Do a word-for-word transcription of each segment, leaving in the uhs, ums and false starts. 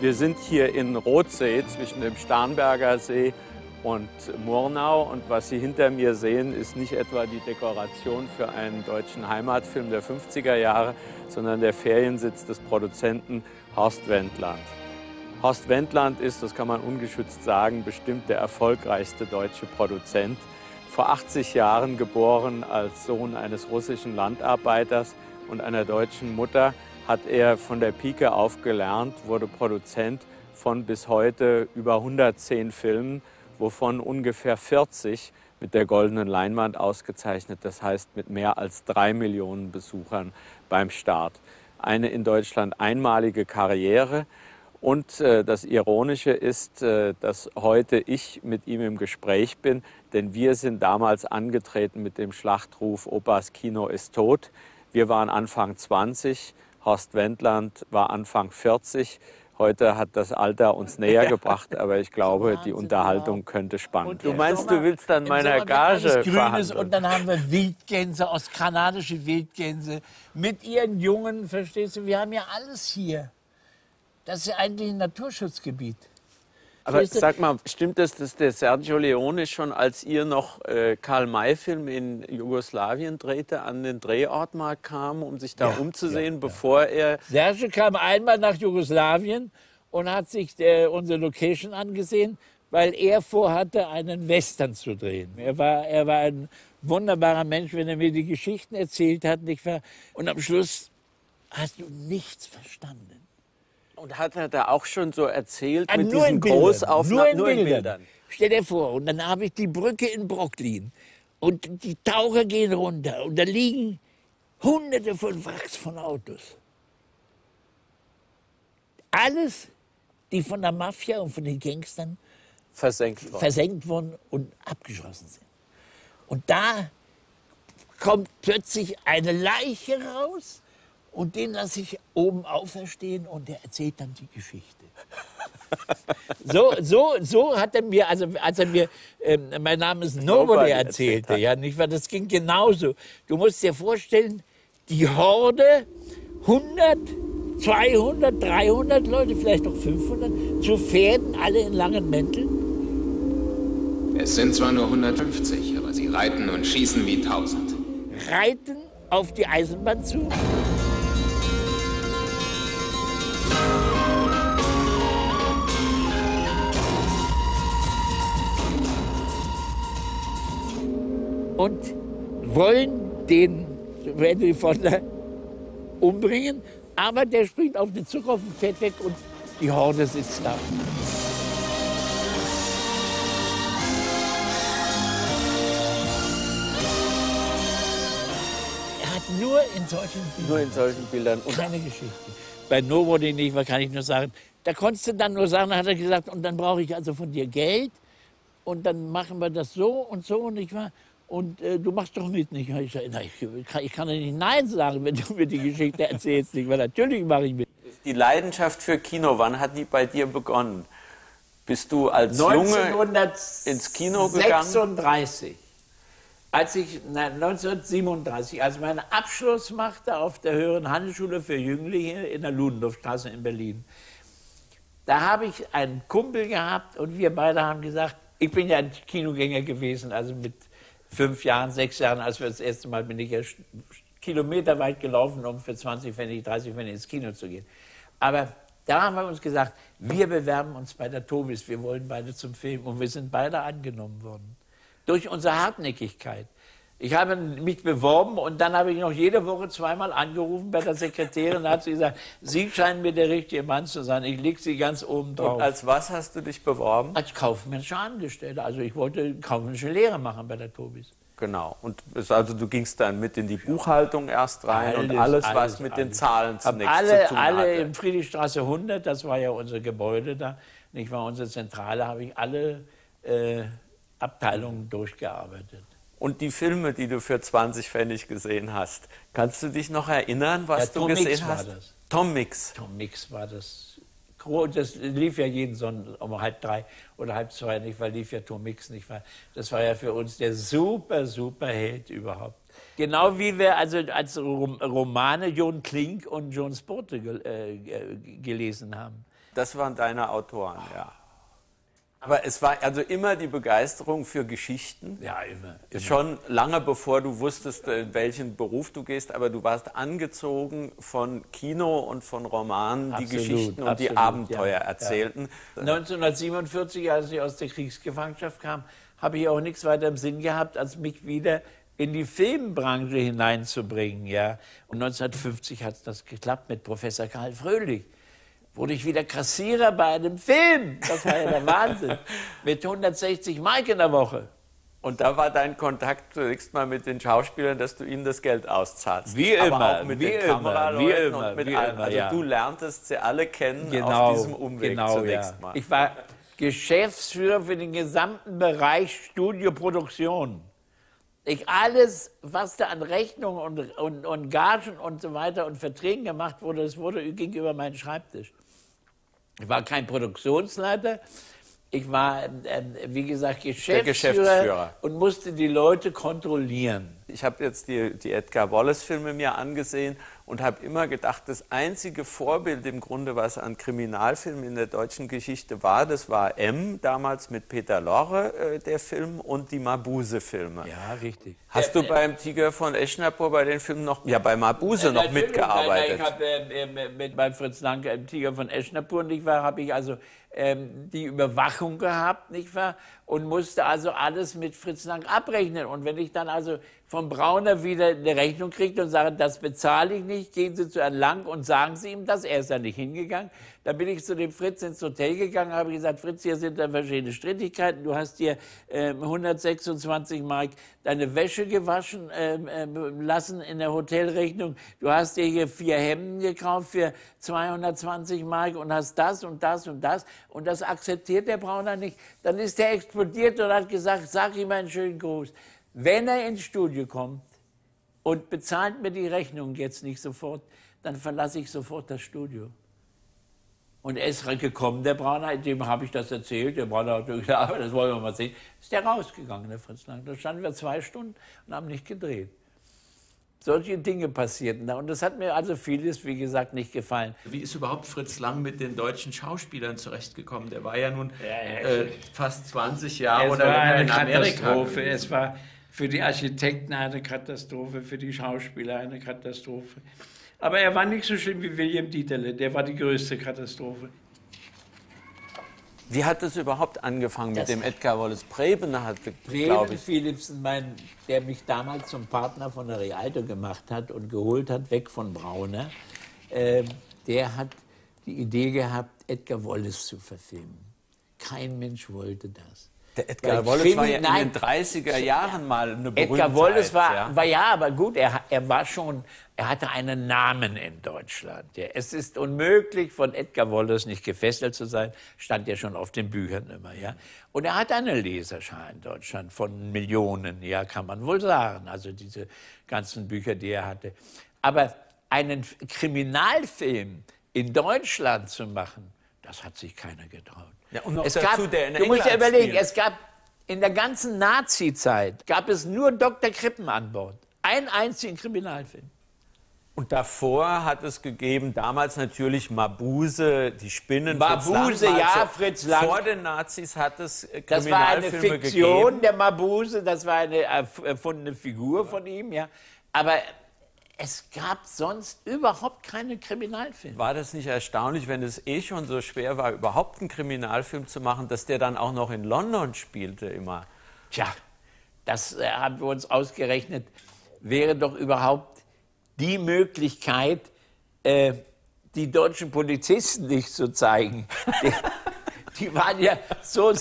Wir sind hier in Rotsee zwischen dem Starnberger See und Murnau. Und was Sie hinter mir sehen, ist nicht etwa die Dekoration für einen deutschen Heimatfilm der fünfziger Jahre, sondern der Feriensitz des Produzenten Horst Wendlandt. Horst Wendlandt ist, das kann man ungeschützt sagen, bestimmt der erfolgreichste deutsche Produzent. Vor achtzig Jahren geboren als Sohn eines russischen Landarbeiters und einer deutschen Mutter, hat er von der Pike auf gelernt, wurde Produzent von bis heute über hundertzehn Filmen, wovon ungefähr vierzig mit der goldenen Leinwand ausgezeichnet, das heißt mit mehr als drei Millionen Besuchern beim Start. Eine in Deutschland einmalige Karriere. Und äh, das Ironische ist, äh, dass heute ich mit ihm im Gespräch bin, denn wir sind damals angetreten mit dem Schlachtruf Opas Kino ist tot. Wir waren Anfang zwanzig, Horst Wendlandt war Anfang vierzig. Heute hat das Alter uns näher gebracht, aber ich glaube, die Unterhaltung könnte spannend werden. Du meinst, du willst dann meiner Gage verhandeln. Und dann haben wir Wildgänse, ostkanadische Wildgänse mit ihren Jungen, verstehst du? Wir haben ja alles hier. Das ist eigentlich ein Naturschutzgebiet. Aber sag mal, stimmt das, dass der Sergio Leone schon, als ihr noch äh, Karl May-Film in Jugoslawien drehte, an den Drehortmarkt kam, um sich da ja, umzusehen, ja, bevor ja. er... Sergio kam einmal nach Jugoslawien und hat sich äh, unsere Location angesehen, weil er vorhatte, einen Western zu drehen. Er war, er war ein wunderbarer Mensch, wenn er mir die Geschichten erzählt hat. Nicht wahr? Und am Schluss hast du nichts verstanden. Und hat er da auch schon so erzählt, ah, mit diesen Großaufnahmen, nur in Bildern. Bildern. Stell dir vor, und dann habe ich die Brücke in Brooklyn und die Taucher gehen runter und da liegen Hunderte von Wracks von Autos. Alles, die von der Mafia und von den Gangstern versenkt worden, versenkt worden und abgeschossen sind. Und da kommt plötzlich eine Leiche raus. Und den lasse ich oben auferstehen und der erzählt dann die Geschichte. so, so, so hat er mir, also als er mir, ähm, mein Name ist Nobody erzählte, ja, nicht wahr? Das ging genauso. Du musst dir vorstellen, die Horde, hundert, zweihundert, dreihundert Leute, vielleicht noch fünfhundert, zu Pferden, alle in langen Mänteln. Es sind zwar nur hundertfünfzig, aber sie reiten und schießen wie tausend. Reiten auf die Eisenbahn zu. Und wollen den Randy Foster umbringen, aber der springt auf den Zug auf und fährt weg und die Horde sitzt da. Er hat nur in solchen Bildern, nur in solchen Bildern und keine Geschichten. Bei Nobody nicht, weil kann ich nur sagen, da konntest du dann nur sagen, da hat er gesagt, und dann brauche ich also von dir Geld und dann machen wir das so und so, nicht wahr? Und äh, du machst doch mit, nicht? Ich, na, ich, kann, ich kann ja nicht Nein sagen, wenn du mir die Geschichte erzählst, nicht? Weil natürlich mache ich mit. Die Leidenschaft für Kino, wann hat die bei dir begonnen? Bist du als Junge ins Kino gegangen? neunzehnhundertsechsunddreißig. Als ich, nein, neunzehnhundertsiebenunddreißig, als ich meinen Abschluss machte auf der Höheren Handelsschule für Jünglinge in der Ludendorffstraße in Berlin. Da habe ich einen Kumpel gehabt und wir beide haben gesagt, ich bin ja ein Kinogänger gewesen, also mit fünf Jahren, sechs Jahren, als wir das erste Mal, bin ich ja kilometerweit gelaufen, um für zwanzig Pfennig, dreißig Pfennig ins Kino zu gehen. Aber da haben wir uns gesagt, wir bewerben uns bei der Tobis, wir wollen beide zum Film. Und wir sind beide angenommen worden. Durch unsere Hartnäckigkeit. Ich habe mich beworben und dann habe ich noch jede Woche zweimal angerufen bei der Sekretärin. Da hat sie gesagt, Sie scheinen mir der richtige Mann zu sein. Ich lege Sie ganz oben drauf. Und als was hast du dich beworben? Als kaufmännischer Angestellter. Also ich wollte kaufmännische Lehre machen bei der Tobis. Genau. Und also du gingst dann mit in die Buchhaltung erst rein alles, und alles, alles was mit alles. den Zahlen zunächst alle, zu tun hatte. Alle in Friedrichstraße hundert, das war ja unser Gebäude da, nicht wahr, unsere Zentrale, habe ich alle äh, Abteilungen durchgearbeitet. Und die Filme, die du für zwanzig Pfennig gesehen hast, kannst du dich noch erinnern, was ja, du Tom gesehen Mix hast? War das. Tom Mix. Tom Mix war das. Das lief ja jeden Sonntag um halb drei oder halb zwei nicht, weil lief ja Tom Mix nicht. Weil das war ja für uns der super, super Held überhaupt. Genau wie wir also als Romane John Klink und John Sporte gelesen haben. Das waren deine Autoren, ja. Aber es war also immer die Begeisterung für Geschichten. Ja, immer. immer. Schon lange bevor du wusstest, in welchen Beruf du gehst, aber du warst angezogen von Kino und von Romanen, absolut, die Geschichten und absolut, die Abenteuer ja, erzählten. Ja. neunzehnhundertsiebenundvierzig, als ich aus der Kriegsgefangenschaft kam, habe ich auch nichts weiter im Sinn gehabt, als mich wieder in die Filmbranche hineinzubringen. Ja. Und neunzehnhundertfünfzig hat das geklappt mit Professor Karl Fröhlich. Wurde ich wieder Kassierer bei einem Film. Das war ja der Wahnsinn. Mit hundertsechzig Mark in der Woche. Und da war dein Kontakt zunächst mal mit den Schauspielern, dass du ihnen das Geld auszahlst. Wie aber immer. Auch mit wie den immer, wie immer, und mit wie allem. Immer, also ja. Du lerntest sie alle kennen, genau, auf diesem Umweg, genau, zunächst ja. mal. Ich war Geschäftsführer für den gesamten Bereich Studioproduktion. Ich alles, was da an Rechnungen und, und, und Gagen und so weiter und Verträgen gemacht wurde, das wurde gegenüber meinen Schreibtisch. Ich war kein Produktionsleiter, ich war, ähm, wie gesagt, Geschäftsführer, Geschäftsführer und musste die Leute kontrollieren. Ich habe jetzt die, die Edgar Wallace-Filme mir angesehen und habe immer gedacht, das einzige Vorbild im Grunde, was an Kriminalfilmen in der deutschen Geschichte war, das war M, damals mit Peter Lorre, äh, der Film, und die Mabuse-Filme. Ja, richtig. Hast äh, du äh, beim Tiger von Eschnapur bei den Filmen noch, ja, bei Mabuse äh, noch mitgearbeitet? Nein, ich habe äh, äh, mit bei Fritz Lang im Tiger von Eschnapur, nicht wahr, habe ich also äh, die Überwachung gehabt, nicht wahr, und musste also alles mit Fritz Lang abrechnen. Und wenn ich dann also vom Brauner wieder eine Rechnung kriegt und sagt, das bezahle ich nicht, gehen Sie zu Herrn Lang und sagen Sie ihm das, er ist ja nicht hingegangen. Dann bin ich zu dem Fritz ins Hotel gegangen, habe gesagt, Fritz, hier sind da verschiedene Strittigkeiten, du hast dir äh, hundertsechsundzwanzig Mark deine Wäsche gewaschen äh, äh, lassen in der Hotelrechnung, du hast dir hier vier Hemden gekauft für zweihundertzwanzig Mark und hast das und das und das und das akzeptiert der Brauner nicht. Dann ist der explodiert und hat gesagt, sag ihm einen schönen Gruß. Wenn er ins Studio kommt und bezahlt mir die Rechnung jetzt nicht sofort, dann verlasse ich sofort das Studio. Und er ist gekommen, der Brauner, dem habe ich das erzählt, der Brauner hat gesagt, das wollen wir mal sehen. Ist der rausgegangen, der Fritz Lang. Da standen wir zwei Stunden und haben nicht gedreht. Solche Dinge passierten da und das hat mir also vieles, wie gesagt, nicht gefallen. Wie ist überhaupt Fritz Lang mit den deutschen Schauspielern zurechtgekommen? Der war ja nun äh, fast zwanzig Jahre oder länger in Amerika. Es war für die Architekten eine Katastrophe, für die Schauspieler eine Katastrophe. Aber er war nicht so schlimm wie William Dieterle, der war die größte Katastrophe. Wie hat es überhaupt angefangen das mit dem Edgar Wallace? Preben hat, glaube ich. Preben Philipsen, mein, der mich damals zum Partner von der Rialto gemacht hat und geholt hat, weg von Brauner, äh, der hat die Idee gehabt, Edgar Wallace zu verfilmen. Kein Mensch wollte das. Der Edgar Wallace war ja in den dreißiger Jahren mal eine Berühmtheit. Edgar Wallace war ja, war, ja aber gut, er, er war schon, er hatte einen Namen in Deutschland. Ja, es ist unmöglich, von Edgar Wallace nicht gefesselt zu sein, stand ja schon auf den Büchern immer. Ja. Und er hat eine Leserschar in Deutschland von Millionen, ja, kann man wohl sagen, also diese ganzen Bücher, die er hatte. Aber einen Kriminalfilm in Deutschland zu machen, das hat sich keiner getraut. Ja, und es dazu, gab, der in du musst dir überlegen, es gab in der ganzen Nazi-Zeit gab es nur Doktor Krippen an Bord. Einen einzigen Kriminalfilm. Und davor hat es gegeben, damals natürlich Mabuse, die Spinnen. Mabuse, Fritz ja, Fritz Lang. Vor den Nazis hat es Kriminalfilme gegeben. Das war eine Fiktion gegeben. Der Mabuse, das war eine erfundene Figur ja. von ihm, ja. Aber es gab sonst überhaupt keine Kriminalfilme. War das nicht erstaunlich, wenn es eh schon so schwer war, überhaupt einen Kriminalfilm zu machen, dass der dann auch noch in London spielte immer? Tja, das äh, haben wir uns ausgerechnet, wäre doch überhaupt die Möglichkeit, äh, die deutschen Polizisten nicht zu zeigen. Die, die waren ja so,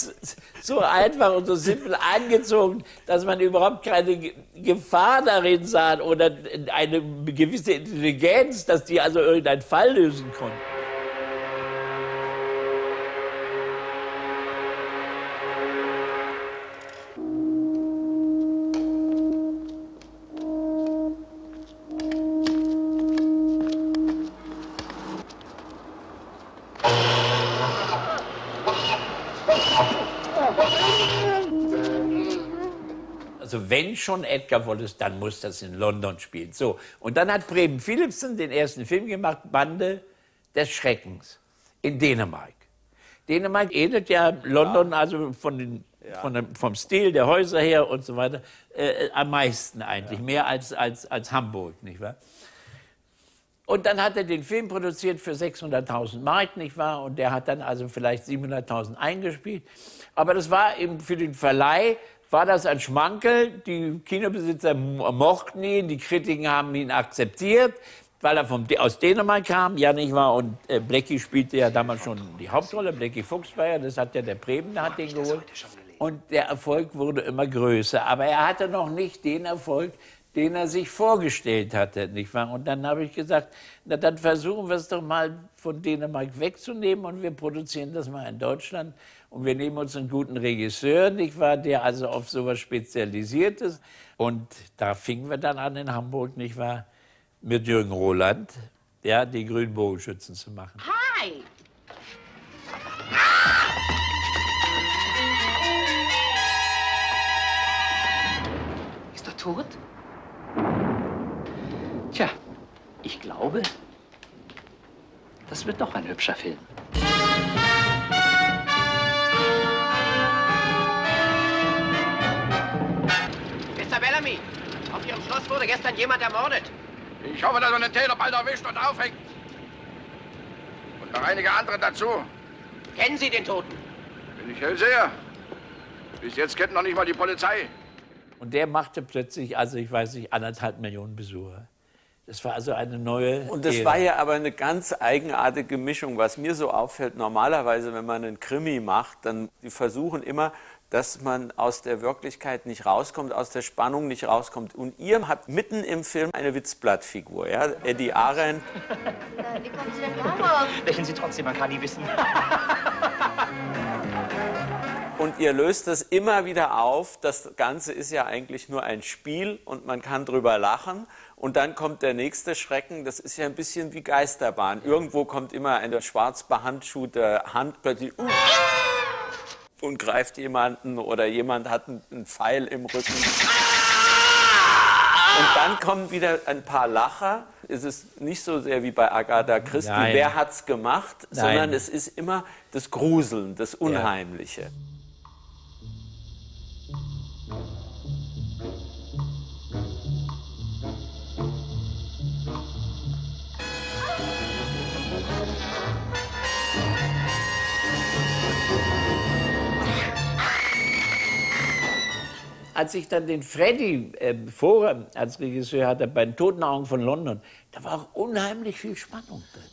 so einfach und so simpel angezogen, dass man überhaupt keine Gefahr darin sah oder eine gewisse Intelligenz, dass die also irgendeinen Fall lösen konnten. Wenn schon Edgar Wallace, dann muss das in London spielen. So. Und dann hat Preben Philipsen den ersten Film gemacht, Bande des Schreckens. in Dänemark. Dänemark ähnelt ja London, ja. also von den, ja. von dem, vom Stil der Häuser her und so weiter, äh, am meisten eigentlich, ja. mehr als, als, als Hamburg, nicht wahr? Und dann hat er den Film produziert für sechshunderttausend Mark, nicht wahr? Und der hat dann also vielleicht siebenhunderttausend eingespielt. Aber das war eben für den Verleih, war das ein Schmankerl. Die Kinobesitzer mochten ihn, die Kritiken haben ihn akzeptiert, weil er vom, aus Dänemark kam, ja nicht wahr? Und äh, Blackie spielte ja damals schon die Hauptrolle, Blackie Fuchs war ja, das hat ja der Preben, der hat den geholt. Und der Erfolg wurde immer größer. Aber er hatte noch nicht den Erfolg, den er sich vorgestellt hatte, nicht wahr? Und dann habe ich gesagt, na dann versuchen wir es doch mal von Dänemark wegzunehmen und wir produzieren das mal in Deutschland und wir nehmen uns einen guten Regisseur, nicht wahr, der also auf sowas spezialisiert ist. Und da fingen wir dann an in Hamburg, nicht wahr, mit Jürgen Roland, ja, die Grünen Bogenschützen zu machen. Hi! Ist er tot? Tja, ich glaube, das wird doch ein hübscher Film. Mister Bellamy, auf Ihrem Schloss wurde gestern jemand ermordet. Ich hoffe, dass man den Täter bald erwischt und aufhängt. Und noch einige andere dazu. Kennen Sie den Toten? Bin ich hellseher. Bis jetzt kennt noch nicht mal die Polizei. Und der machte plötzlich, also ich weiß nicht, anderthalb Millionen Besucher. Das war also eine neue Und das Ära. War ja aber eine ganz eigenartige Mischung. Was mir so auffällt, normalerweise, wenn man einen Krimi macht, dann die versuchen immer, dass man aus der Wirklichkeit nicht rauskommt, aus der Spannung nicht rauskommt. Und ihr habt mitten im Film eine Witzblattfigur, ja? Eddie Arendt. Wie kommen Sie denn darauf? Lächeln Sie trotzdem, man kann nie wissen. Und ihr löst das immer wieder auf. Das Ganze ist ja eigentlich nur ein Spiel und man kann drüber lachen. Und dann kommt der nächste Schrecken. Das ist ja ein bisschen wie Geisterbahn. Irgendwo kommt immer eine schwarz behandschuhte Hand plötzlich uh, und greift jemanden oder jemand hat einen Pfeil im Rücken. Und dann kommen wieder ein paar Lacher. Es ist nicht so sehr wie bei Agatha Christie, Nein. wer hat's gemacht, Nein. sondern es ist immer das Gruseln, das Unheimliche. Ja. Als ich dann den Freddy äh, vorher als Regisseur hatte, bei den Toten Augen von London, da war auch unheimlich viel Spannung drin.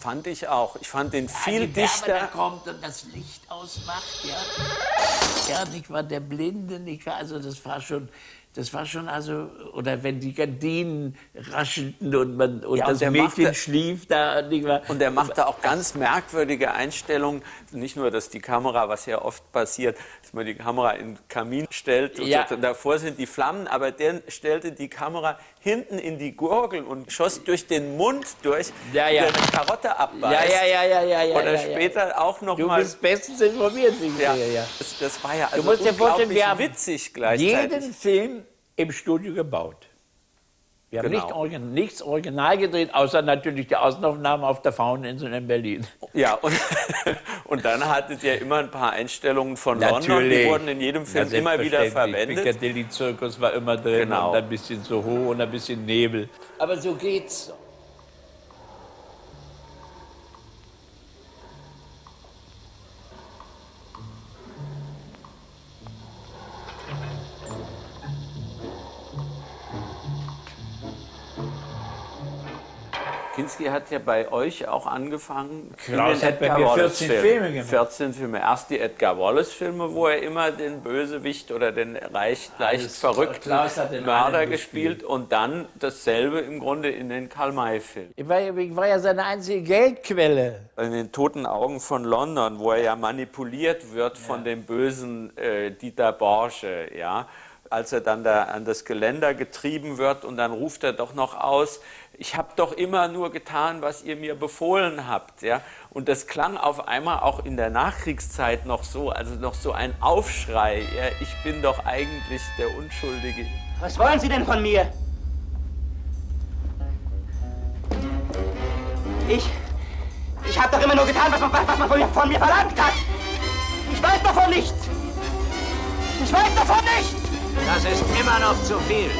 Fand ich auch. Ich fand den viel ja, die dichter. Wärme, da kommt und das Licht ausmacht, ja. Ja, nicht wahr, der Blinde, nicht wahr, also das war schon... Das war schon also, oder wenn die Gardinen raschelten und, man, und ja, das und Mädchen machte, schlief da. Nicht wahr? Und er machte auch ganz merkwürdige Einstellungen. Nicht nur, dass die Kamera, was ja oft passiert, dass man die Kamera in den Kamin stellt und, ja. so, und davor sind die Flammen, aber der stellte die Kamera hinten in die Gurgel und schoss durch den Mund durch, ja, ja. der eine Karotte abbeißt. Ja, ja, ja, ja, ja, oder ja, ja, später ja. auch noch du mal... Du bist bestens informiert, wie ja. ja, ja. Das, das war ja also unglaublich ja witzig gleichzeitig. Jeden Film im Studio gebaut. Wir haben genau. nicht Origi nichts original gedreht, außer natürlich die Außenaufnahmen auf der Fauninsel in Berlin. Ja, und, und dann hattet ihr immer ein paar Einstellungen von natürlich. London, die wurden in jedem Film ja, immer wieder verwendet. Piccadilly-Zirkus war immer drin, genau. und ein bisschen so hoch und ein bisschen Nebel. Aber so geht's. Kinski hat ja bei euch auch angefangen. Klaus hat bei mir vierzehn Filme gemacht. vierzehn Filme. Erst die Edgar Wallace-Filme, wo er immer den Bösewicht oder den leicht, leicht verrückten Mörder gespielt. Und dann dasselbe im Grunde in den Karl May-Filmen. Ich, ich war ja seine einzige Geldquelle. In den Toten Augen von London, wo er ja manipuliert wird ja. von dem bösen äh, Dieter Borsche, ja. Als er dann da an das Geländer getrieben wird und dann ruft er doch noch aus, ich habe doch immer nur getan, was ihr mir befohlen habt. Ja? Und das klang auf einmal auch in der Nachkriegszeit noch so, also noch so ein Aufschrei. Ja? Ich bin doch eigentlich der Unschuldige. Was wollen Sie denn von mir? Ich, ich habe doch immer nur getan, was man, was man von, mir, von mir verlangt hat. Ich weiß davon nichts. Ich weiß davon nichts. Das ist immer noch zu viel.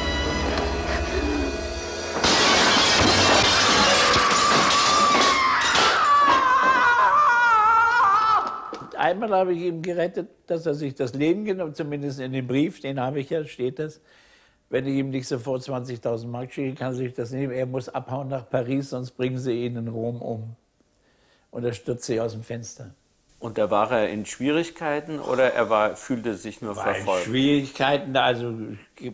Einmal habe ich ihm gerettet, dass er sich das Leben genommen, zumindest in dem Brief, den habe ich ja, steht das. Wenn ich ihm nicht sofort zwanzigtausend Mark schicke, kann er sich das nehmen. Er muss abhauen nach Paris, sonst bringen sie ihn in Rom um. Und er stürzt sich aus dem Fenster. Und da war er in Schwierigkeiten oder er war, fühlte sich nur war verfolgt? In Schwierigkeiten, also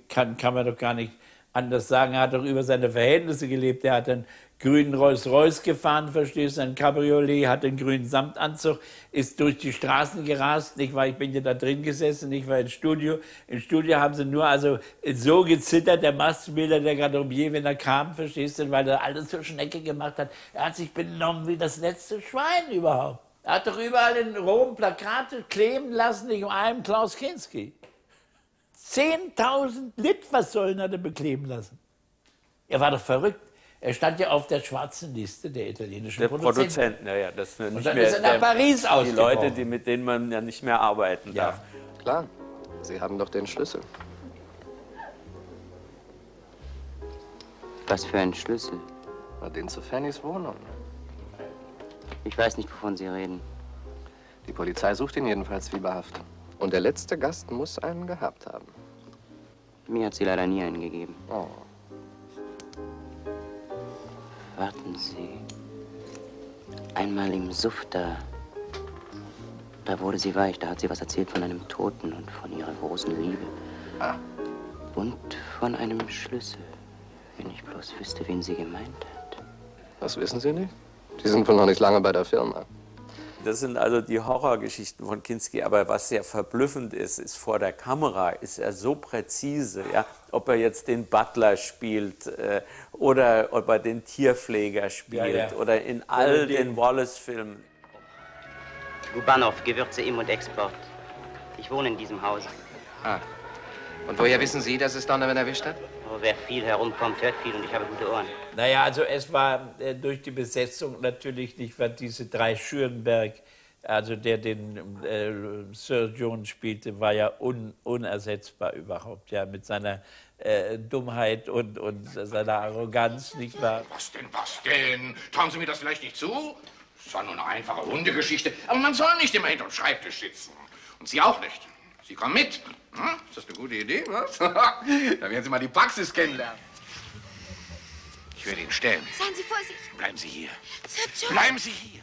kann, kann man doch gar nicht anders sagen. Er hat doch über seine Verhältnisse gelebt. Er hat dann grünen Rolls-Royce gefahren, verstehst du, ein Cabriolet, hat einen grünen Samtanzug, ist durch die Straßen gerast, nicht wahr? Ich bin ja da drin gesessen, ich war im Studio. Im Studio haben sie nur also so gezittert, der Maskenbildner, der Garderobier, wenn er kam, verstehst du, weil er alles zur Schnecke gemacht hat. Er hat sich benommen wie das letzte Schwein überhaupt. Er hat doch überall in Rom Plakate kleben lassen, nicht um einem Klaus Kinski. zehntausend Litfaßsäulen hat er bekleben lassen. Er war doch verrückt. Er stand ja auf der schwarzen Liste der italienischen der Produzenten. Produzenten, naja, das ist nicht und dann mehr ist er nach der, Paris ausgebrochen. Die Leute, die, mit denen man ja nicht mehr arbeiten ja. darf. Klar, Sie haben doch den Schlüssel. Was für ein Schlüssel? Na, den zu Fannys Wohnung. Ich weiß nicht, wovon Sie reden. Die Polizei sucht ihn jedenfalls fieberhaft. Und der letzte Gast muss einen gehabt haben. Mir hat sie leider nie einen gegeben. Oh. Warten Sie. Einmal im Suff, da, da wurde sie weich. Da hat sie was erzählt von einem Toten und von ihrer großen Liebe. Ah. Und von einem Schlüssel. Wenn ich bloß wüsste, wen sie gemeint hat. Das wissen Sie nicht? Sie sind wohl noch nicht lange bei der Firma. Das sind also die Horrorgeschichten von Kinski. Aber was sehr verblüffend ist, ist vor der Kamera ist er so präzise. Ja? Ob er jetzt den Butler spielt äh, oder ob er den Tierpfleger spielt ja, ja. oder in all den, den Wallace-Filmen. Gubanow, Gewürze im und Export. Ich wohne in diesem Haus. Ah. Und woher wissen Sie, dass es Donovan erwischt hat? Oh, wer viel herumkommt, hört viel und ich habe gute Ohren. Naja, also es war äh, durch die Besetzung natürlich nicht, weil diese drei Schürenberg, also der den äh, Sir John spielte, war ja un, unersetzbar überhaupt, ja, mit seiner äh, Dummheit und, und seiner Arroganz, nicht wahr? Was denn, was denn? Trauen Sie mir das vielleicht nicht zu? Es war nur eine einfache Hundegeschichte, aber man soll nicht immer hinterm Schreibtisch sitzen. Und Sie auch nicht. Sie kommen mit. Hm? Ist das eine gute Idee, was? Da werden Sie mal die Praxis kennenlernen. Ich werde ihn stellen. Seien Sie vorsichtig. Bleiben Sie hier. Bleiben Sie hier.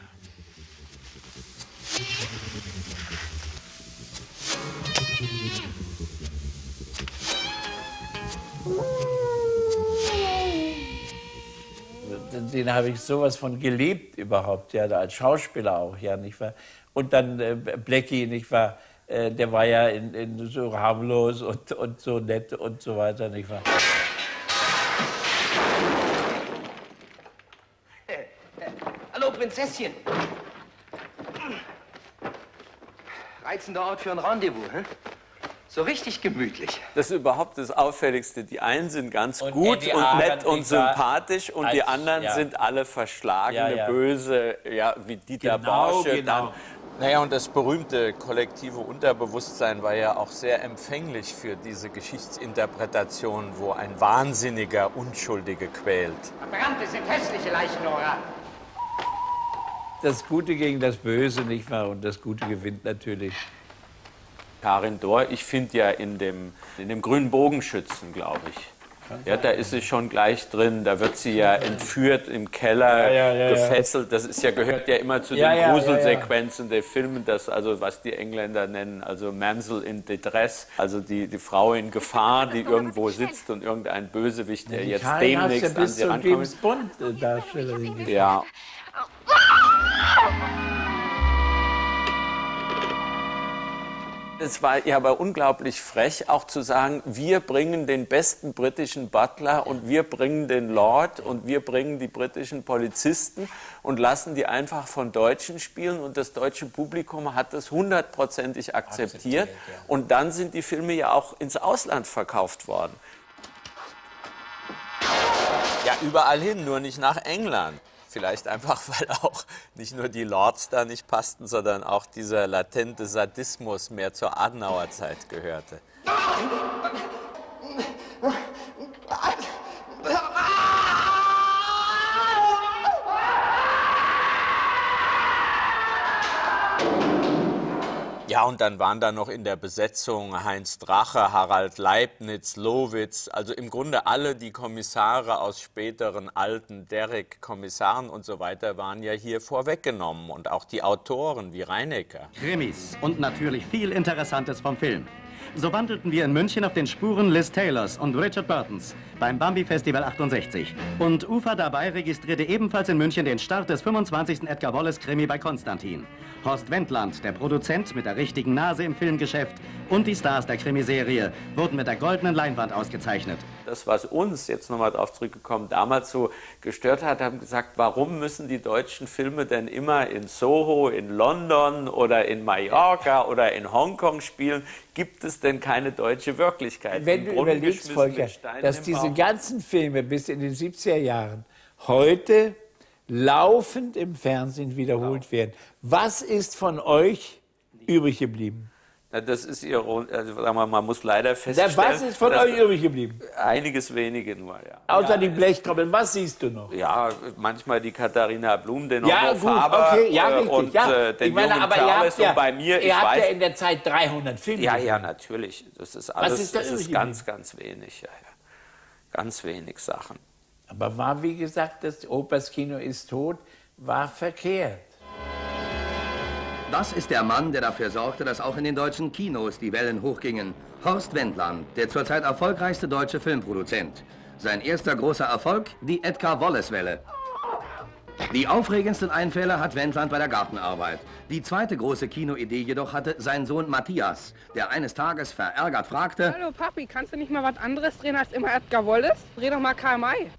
Den habe ich sowas von gelebt überhaupt, ja, als Schauspieler auch, ja, nicht wahr? Und dann äh, Blackie, nicht wahr? Der war ja in, in so harmlos und, und so nett und so weiter, nicht wahr? Äh, äh, hallo, Prinzesschen. Reizender Ort für ein Rendezvous, hm? So richtig gemütlich. Das ist überhaupt das Auffälligste. Die einen sind ganz und gut und Arten nett und sympathisch und als, die anderen ja. sind alle verschlagene, ja, ja. böse, ja, wie Dieter genau, Bausche. Genau. Dann, naja, und das berühmte kollektive Unterbewusstsein war ja auch sehr empfänglich für diese Geschichtsinterpretation, wo ein Wahnsinniger Unschuldige quält. Verbrannte sind hässliche Leichen, Nora. Das Gute gegen das Böse, nicht wahr? Und das Gute gewinnt natürlich. Karin Dohr, ich finde ja in dem, in dem Grünen Bogenschützen, glaube ich. Ja, da ist sie schon gleich drin, da wird sie ja entführt, im Keller ja, ja, ja, gefesselt. Das ist ja, gehört ja immer zu ja, den ja, Gruselsequenzen ja, ja. der Filme, das, also, was die Engländer nennen, also Mamsel in Distress, also die, die Frau in Gefahr, die irgendwo sitzt und irgendein Bösewicht, der jetzt demnächst ja an sie rankommt. Ja. Es war ja aber unglaublich frech, auch zu sagen, wir bringen den besten britischen Butler und wir bringen den Lord und wir bringen die britischen Polizisten und lassen die einfach von Deutschen spielen. Und das deutsche Publikum hat das hundertprozentig akzeptiert. akzeptiert ja. Und dann sind die Filme ja auch ins Ausland verkauft worden. Ja, überall hin, nur nicht nach England. Vielleicht einfach, weil auch nicht nur die Lords da nicht passten, sondern auch dieser latente Sadismus mehr zur Adenauer Zeit gehörte. Ja, und dann waren da noch in der Besetzung Heinz Drache, Harald Leibniz, Lowitz, also im Grunde alle die Kommissare aus späteren alten Derrick-Kommissaren und so weiter waren ja hier vorweggenommen. Und auch die Autoren wie Reinecker. Krimis und natürlich viel Interessantes vom Film. So wandelten wir in München auf den Spuren Liz Taylors und Richard Burtons beim Bambi-Festival achtundsechzig. Und U F A dabei registrierte ebenfalls in München den Start des fünfundzwanzigsten Edgar Wallace-Krimi bei Konstantin. Horst Wendlandt, der Produzent mit der richtigen Nase im Filmgeschäft, und die Stars der Krimiserie wurden mit der goldenen Leinwand ausgezeichnet. Das, was uns, jetzt nochmal darauf zurückgekommen, damals so gestört hat, haben gesagt, warum müssen die deutschen Filme denn immer in Soho, in London oder in Mallorca oder in Hongkong spielen? Gibt es denn keine deutsche Wirklichkeit? Wenn du überlegst, Volker, dass diese ganzen Filme bis in den siebziger Jahren heute laufend im Fernsehen wiederholt genau. werden. Was ist von euch übrig geblieben? Na, das ist ironisch. Also, sagen wir, man muss leider feststellen. Na, was ist von euch übrig geblieben? Einiges wenige nur, ja. Außer ja, die Blechkoppeln, was siehst du noch? Ja, manchmal die Katharina Blum, den ja, Otto Faber okay, ja, richtig, und ja. äh, den ich meine, jungen aber Charles ja, und bei mir, ihr ich habt weiß, ja in der Zeit dreihundert Filme. Ja, ja, natürlich. Das ist alles, was ist da das übrig ist ganz, ganz wenig. Ja, ja. Ganz wenig Sachen. Aber war, wie gesagt, das Operskino ist tot, war verkehrt. Das ist der Mann, der dafür sorgte, dass auch in den deutschen Kinos die Wellen hochgingen. Horst Wendlandt, der zurzeit erfolgreichste deutsche Filmproduzent. Sein erster großer Erfolg, die Edgar-Wallace-Welle. Die aufregendsten Einfälle hat Wendlandt bei der Gartenarbeit. Die zweite große Kinoidee jedoch hatte sein Sohn Matthias, der eines Tages verärgert fragte: Hallo Papi, kannst du nicht mal was anderes drehen als immer Edgar Wallace? Dreh doch mal Karl May.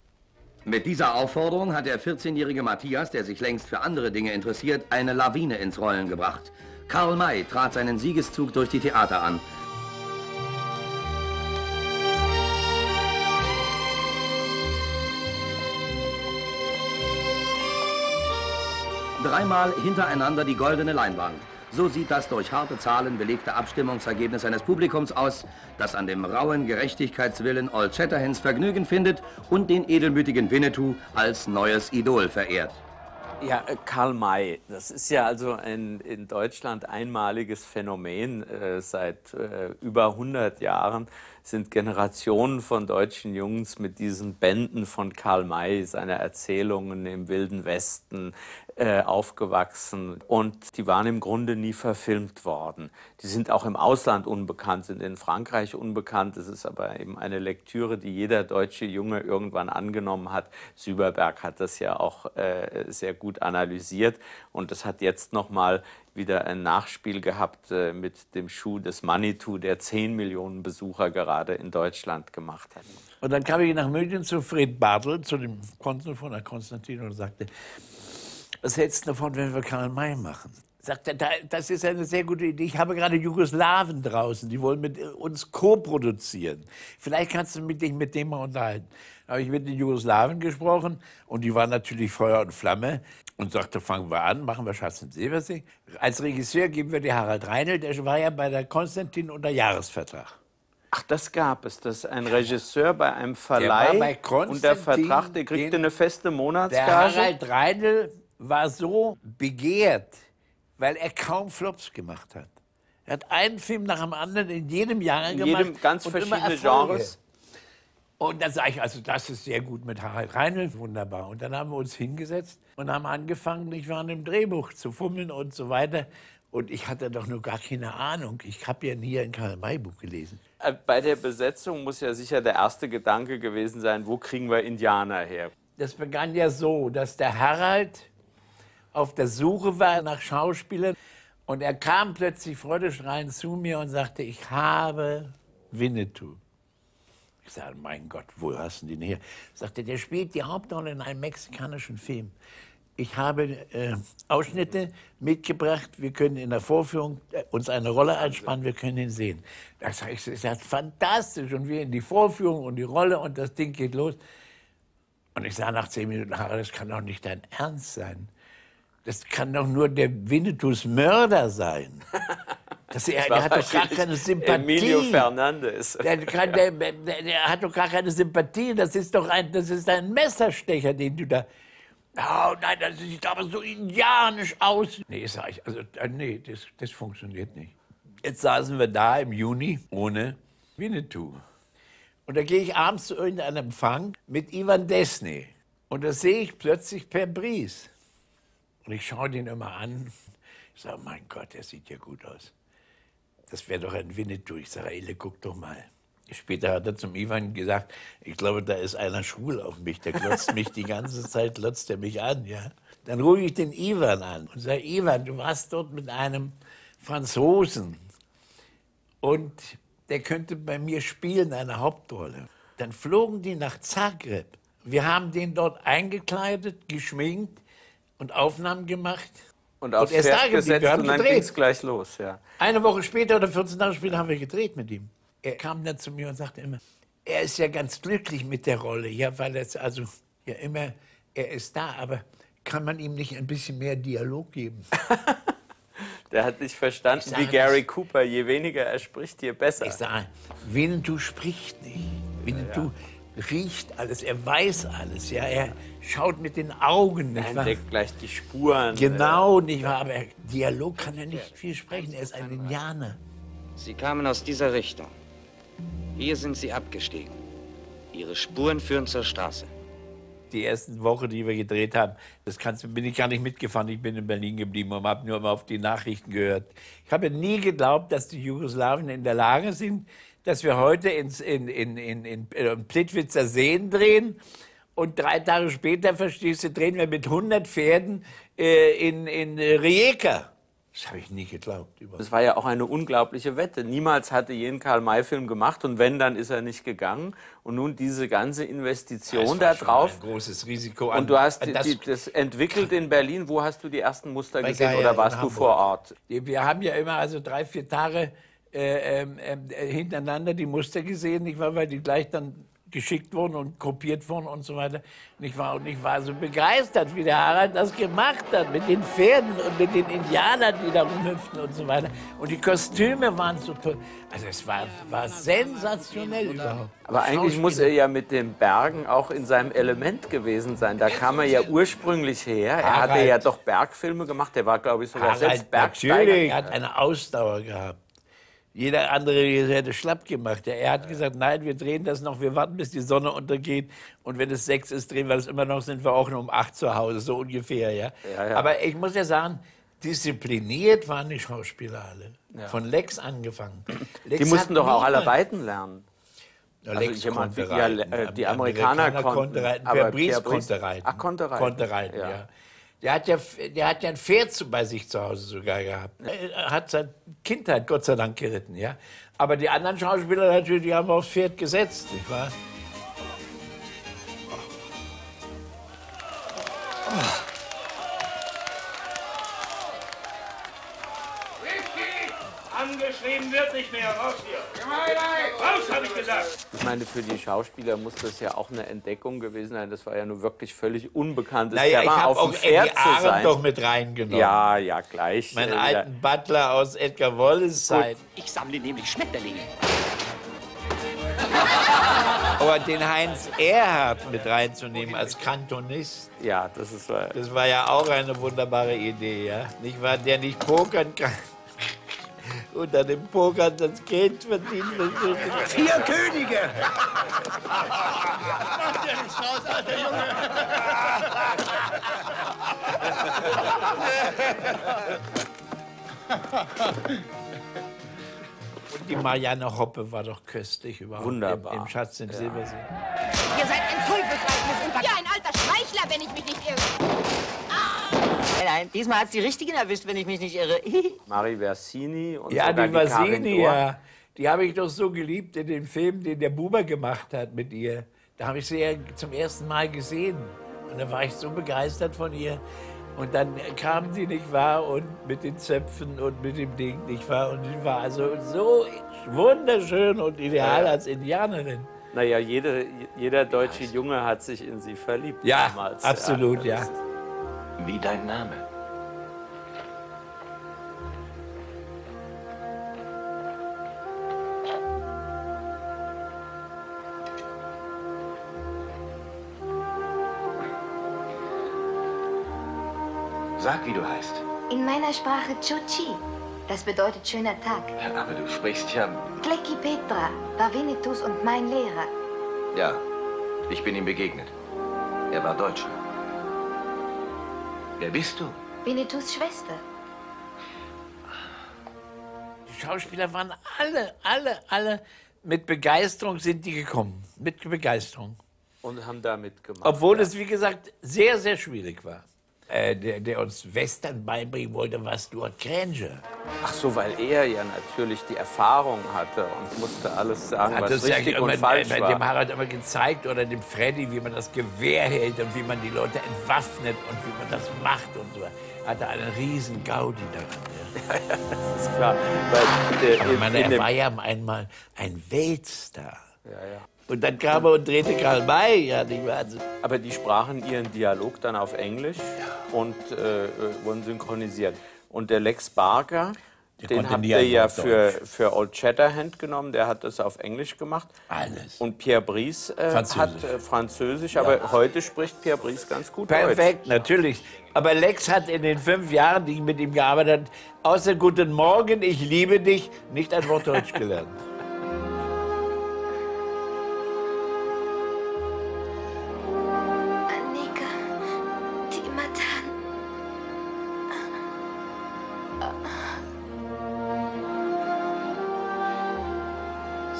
Mit dieser Aufforderung hat der vierzehnjährige Matthias, der sich längst für andere Dinge interessiert, eine Lawine ins Rollen gebracht. Karl May trat seinen Siegeszug durch die Theater an. Dreimal hintereinander die goldene Leinwand. So sieht das durch harte Zahlen belegte Abstimmungsergebnis eines Publikums aus, das an dem rauen Gerechtigkeitswillen Old Shatterhands Vergnügen findet und den edelmütigen Winnetou als neues Idol verehrt. Ja, Karl May, das ist ja also ein in Deutschland einmaliges Phänomen. Seit über hundert Jahren sind Generationen von deutschen Jungs mit diesen Bänden von Karl May, seiner Erzählungen im Wilden Westen, aufgewachsen. Und die waren im Grunde nie verfilmt worden. Die sind auch im Ausland unbekannt, sind in Frankreich unbekannt. Es ist aber eben eine Lektüre, die jeder deutsche Junge irgendwann angenommen hat. Süberberg hat das ja auch äh, sehr gut analysiert. Und das hat jetzt nochmal wieder ein Nachspiel gehabt äh, mit dem Schuh des Manitou, der zehn Millionen Besucher gerade in Deutschland gemacht hat. Und dann kam ich nach München zu Fred Bartel, zu dem Konsul von der Konstantin, und sagte: Was hältst du davon, wenn wir Karl May machen? Sagt er, das ist eine sehr gute Idee. Ich habe gerade Jugoslawen draußen, die wollen mit uns co-produzieren. Vielleicht kannst du dich mit dem mal unterhalten. Da habe ich mit den Jugoslawen gesprochen und die waren natürlich Feuer und Flamme und sagte, fangen wir an, machen wir Schatz und Silbersee. Als Regisseur geben wir dir Harald Reinl, der war ja bei der Konstantin unter Jahresvertrag. Ach, das gab es, dass ein Regisseur bei einem Verleih unter Vertrag, der kriegte eine feste Monatsgage. Der Harald Reinl war so begehrt, weil er kaum Flops gemacht hat. Er hat einen Film nach dem anderen in jedem Jahr in gemacht. In jedem ganz und verschiedene Genres. Und dann sage ich, also das ist sehr gut mit Harald Reinl, wunderbar. Und dann haben wir uns hingesetzt und haben angefangen, ich war an dem Drehbuch zu fummeln und so weiter. Und ich hatte doch nur gar keine Ahnung. Ich habe ja nie ein Karl-May-Buch gelesen. Bei der Besetzung muss ja sicher der erste Gedanke gewesen sein, wo kriegen wir Indianer her? Das begann ja so, dass der Harald auf der Suche war nach Schauspielern. Und er kam plötzlich freudestrahlend zu mir und sagte, ich habe Winnetou. Ich sagte, mein Gott, wo hast du den her? Er sagte, der spielt die Hauptrolle in einem mexikanischen Film. Ich habe äh, Ausschnitte mitgebracht, wir können in der Vorführung uns eine Rolle anspannen, wir können ihn sehen. Das heißt, es ist fantastisch. Und wir in die Vorführung und die Rolle und das Ding geht los. Und ich sah nach zehn Minuten, Harald, das kann doch nicht dein Ernst sein. Das kann doch nur der Winnetous Mörder sein. Das, er, das der hat doch gar keine Sympathie. Emilio Fernandes. Der, der, der, der hat doch gar keine Sympathie. Das ist doch ein, das ist ein Messerstecher, den du da... Oh nein, das sieht aber so indianisch aus. Nee, sag ich, also, nee, das, das funktioniert nicht. Jetzt saßen wir da im Juni ohne Winnetou. Und da gehe ich abends zu irgendeinem Empfang mit Ivan Desny. Und da sehe ich plötzlich Pierre Brice. Und ich schaue den immer an. Ich sage, mein Gott, der sieht ja gut aus. Das wäre doch ein Winnetou. Ich sage, Elle, guck doch mal. Später hat er zum Ivan gesagt, ich glaube, da ist einer schwul auf mich. Der glotzt mich die ganze Zeit, glotzt er mich an. Ja? Dann rufe ich den Ivan an und sage, Ivan, du warst dort mit einem Franzosen. Und der könnte bei mir spielen, eine Hauptrolle. Dann flogen die nach Zagreb. Wir haben den dort eingekleidet, geschminkt und Aufnahmen gemacht. Und aufs Pferd gesetzt und dann ging es gleich los. Ja. Eine Woche später oder vierzehn Tage später haben wir gedreht mit ihm. Er kam dann zu mir und sagte immer, er ist ja ganz glücklich mit der Rolle, ja, weil er also ja immer, er ist da, aber kann man ihm nicht ein bisschen mehr Dialog geben? Der hat nicht verstanden, wie Gary Cooper, je weniger er spricht, je besser. Ich sage, Winnetou spricht nicht. Winnetou ja. riecht alles, er weiß alles, ja, er schaut mit den Augen. Er entdeckt gleich die Spuren. Genau, äh, nicht wahr, aber Dialog kann er nicht viel sprechen, er ist ein Indianer. Sie kamen aus dieser Richtung. Hier sind sie abgestiegen. Ihre Spuren führen zur Straße. Die ersten Wochen, die wir gedreht haben, das kannst, bin ich gar nicht mitgefahren. Ich bin in Berlin geblieben und habe nur immer auf die Nachrichten gehört. Ich habe nie geglaubt, dass die Jugoslawen in der Lage sind, dass wir heute ins, in, in, in, in, in Plitwitzer Seen drehen. Und drei Tage später, verstehst du, drehen wir mit hundert Pferden äh, in, in Rijeka. Das habe ich nie geglaubt. Überhaupt. Das war ja auch eine unglaubliche Wette. Niemals hatte jeden Karl-May-Film gemacht und wenn, dann ist er nicht gegangen. Und nun diese ganze Investition da drauf. Das war ein großes Risiko. Und du hast die, die, das entwickelt in Berlin. Wo hast du die ersten Muster gesehen oder warst du vor Ort? Wir haben ja immer also drei, vier Tage äh, äh, hintereinander die Muster gesehen, nicht wahr? Weil die gleich dann geschickt wurden und kopiert wurden und so weiter. Und ich war, und ich war so begeistert, wie der Harald das gemacht hat, mit den Pferden und mit den Indianern, die da rumhüpften und so weiter. Und die Kostüme waren so toll. Also es war, war sensationell überhaupt. Aber eigentlich muss er ja mit den Bergen auch in seinem Element gewesen sein. Da kam er ja ursprünglich her. Er hatte ja doch Bergfilme gemacht. Der war, glaube ich, sogar Harald, selbst Bergsteiger. Natürlich, er hat eine Ausdauer gehabt. Jeder andere hätte schlapp gemacht. Er hat gesagt, nein, wir drehen das noch, wir warten, bis die Sonne untergeht. Und wenn es sechs ist, drehen wir das immer noch, sind wir auch nur um acht zu Hause, so ungefähr. Ja? Ja, ja. Aber ich muss ja sagen, diszipliniert waren die Schauspieler alle. Ja. Von Lex angefangen. Lex die mussten doch auch alle reiten lernen. Ja, Lex also konnte konnte reiten. Ja, die Amerikaner, Amerikaner konnten, konnten reiten, aber Pierre Brice konnte reiten. Ach, konnte reiten. Konnte reiten, ja. Ja. Der hat, ja, der hat ja ein Pferd bei sich zu Hause sogar gehabt. Er hat seit Kindheit Gott sei Dank geritten, ja. Aber die anderen Schauspieler natürlich, die haben aufs Pferd gesetzt, nicht wahr? Oh. Oh. Angeschrieben wird nicht mehr. Raus hier. Raus, habe ich gesagt. Ich meine, für die Schauspieler muss das ja auch eine Entdeckung gewesen sein. Das war ja nur wirklich völlig unbekanntes naja, Terrain, ich auf dem Pferd zu sein. Doch mit reingenommen. Ja, ja, gleich. Mein äh, alten ja. Butler aus Edgar Wallace Zeit. Ich sammle nämlich Schmetterlinge. Aber den Heinz Erhardt mit reinzunehmen als Kantonist, ja, das ist äh, das war ja auch eine wunderbare Idee, ja. Nicht wahr, der nicht pokern kann. Unter dem Poker das Geld verdient. Vier Könige! Das macht ja nichts raus, alter Junge! Und die Marianne Hoppe war doch köstlich überhaupt. Wunderbar. Im, im Schatz im ja. Silbersee. Ihr seid ein Teufelsreich, ja, ein alter Schmeichler, wenn ich mich nicht irre. Nein, diesmal hat es die Richtigen erwischt, wenn ich mich nicht irre. Marie Versini und ja, die Versini, ja. Die habe ich doch so geliebt in dem Film, den der Buber gemacht hat mit ihr. Da habe ich sie ja zum ersten Mal gesehen. Und da war ich so begeistert von ihr. Und dann kam sie, nicht wahr, und mit den Zöpfen und mit dem Ding, nicht wahr. Und sie war also so wunderschön und ideal als Indianerin. Naja, jede, jeder deutsche Junge hat sich in sie verliebt. Ja, damals. Absolut, ja. ja. Wie dein Name. Sag, wie du heißt. In meiner Sprache Chuchi. Das bedeutet schöner Tag. Aber du sprichst ja... Klecki Petra war Winnetous und mein Lehrer. Ja, ich bin ihm begegnet. Er war Deutscher. Wer bist du? Winnetous Schwester. Die Schauspieler waren alle, alle, alle mit Begeisterung sind die gekommen. Mit Begeisterung. Und haben da mitgemacht. Obwohl ja. es, wie gesagt, sehr, sehr schwierig war. Äh, der, der uns Western beibringen wollte, was Stuart Granger. Ach so, weil er ja natürlich die Erfahrung hatte und musste alles sagen, hat was das richtig ja immer, und falsch bei war. Dem Harald immer gezeigt oder dem Freddy, wie man das Gewehr hält und wie man die Leute entwaffnet und wie man das macht und so. Hatte einen riesen Gaudi daran. Ja, ja, das ist klar. Weil, äh, Aber man, in, in er war ja einmal ein Weltstar. Ja, ja. Und dann kam er und drehte Karl May, ja, nicht wahr? Aber die sprachen ihren Dialog dann auf Englisch ja. und äh, wurden synchronisiert. Und der Lex Barker, der den habt ihr ja für, für Old Shatterhand genommen, der hat das auf Englisch gemacht. Alles. Und Pierre Brice äh, hat äh, Französisch, ja. aber heute spricht Pierre Brice ganz gut Perfekt, Deutsch. Perfekt, natürlich. Aber Lex hat in den fünf Jahren, die ich mit ihm gearbeitet habe, außer Guten Morgen, ich liebe dich, nicht ein Wort Deutsch gelernt.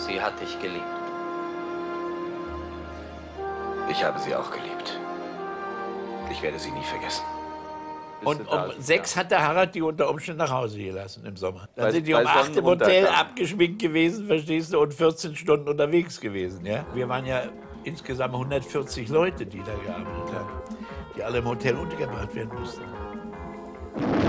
Sie hat dich geliebt. Ich habe sie auch geliebt. Ich werde sie nie vergessen. Und um sechs hat der Harald die unter Umständen nach Hause gelassen im Sommer. Dann sind die um acht im Hotel abgeschminkt gewesen, verstehst du, und vierzehn Stunden unterwegs gewesen. Ja? Wir waren ja insgesamt hundertvierzig Leute, die da gearbeitet haben, die alle im Hotel untergebracht werden mussten.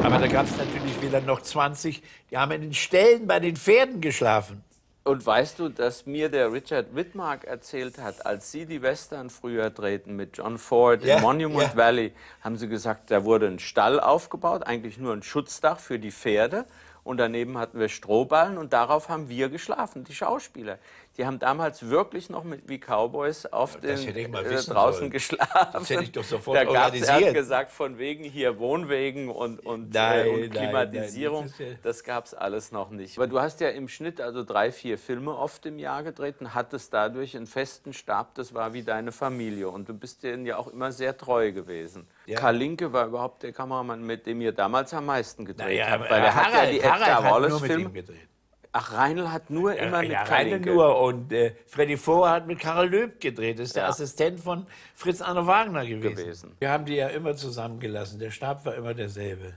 Aber da gab es natürlich wieder noch zwanzig, die haben in den Ställen bei den Pferden geschlafen. Und weißt du, dass mir der Richard Widmark erzählt hat, als sie die Western früher drehten mit John Ford ja, in Monument ja. Valley, haben sie gesagt, da wurde ein Stall aufgebaut, eigentlich nur ein Schutzdach für die Pferde. Und daneben hatten wir Strohballen und darauf haben wir geschlafen, die Schauspieler. Die haben damals wirklich noch mit wie Cowboys auf ja, den äh, draußen wollen. geschlafen. Das hätte ich doch sofort da organisiert. Er hat gesagt, von wegen hier Wohnwegen und, und, nein, äh, und Klimatisierung, nein, nein. das gab es alles noch nicht. Aber du hast ja im Schnitt also drei, vier Filme oft im Jahr gedreht und hattest dadurch einen festen Stab, das war wie deine Familie. Und du bist denen ja auch immer sehr treu gewesen. Ja. Karl Linke war überhaupt der Kameramann, mit dem ihr damals am meisten gedreht ja, habt. Weil er hat ja die Edgar Wallace-Filme gedreht. Ach, Reinl hat nur ja, immer mit ja, Karl Linke. nur und äh, Freddy Fohr hat mit Karl Löb gedreht, das ist ja. der Assistent von Fritz Arno Wagner gewesen. gewesen. Wir haben die ja immer zusammengelassen, der Stab war immer derselbe.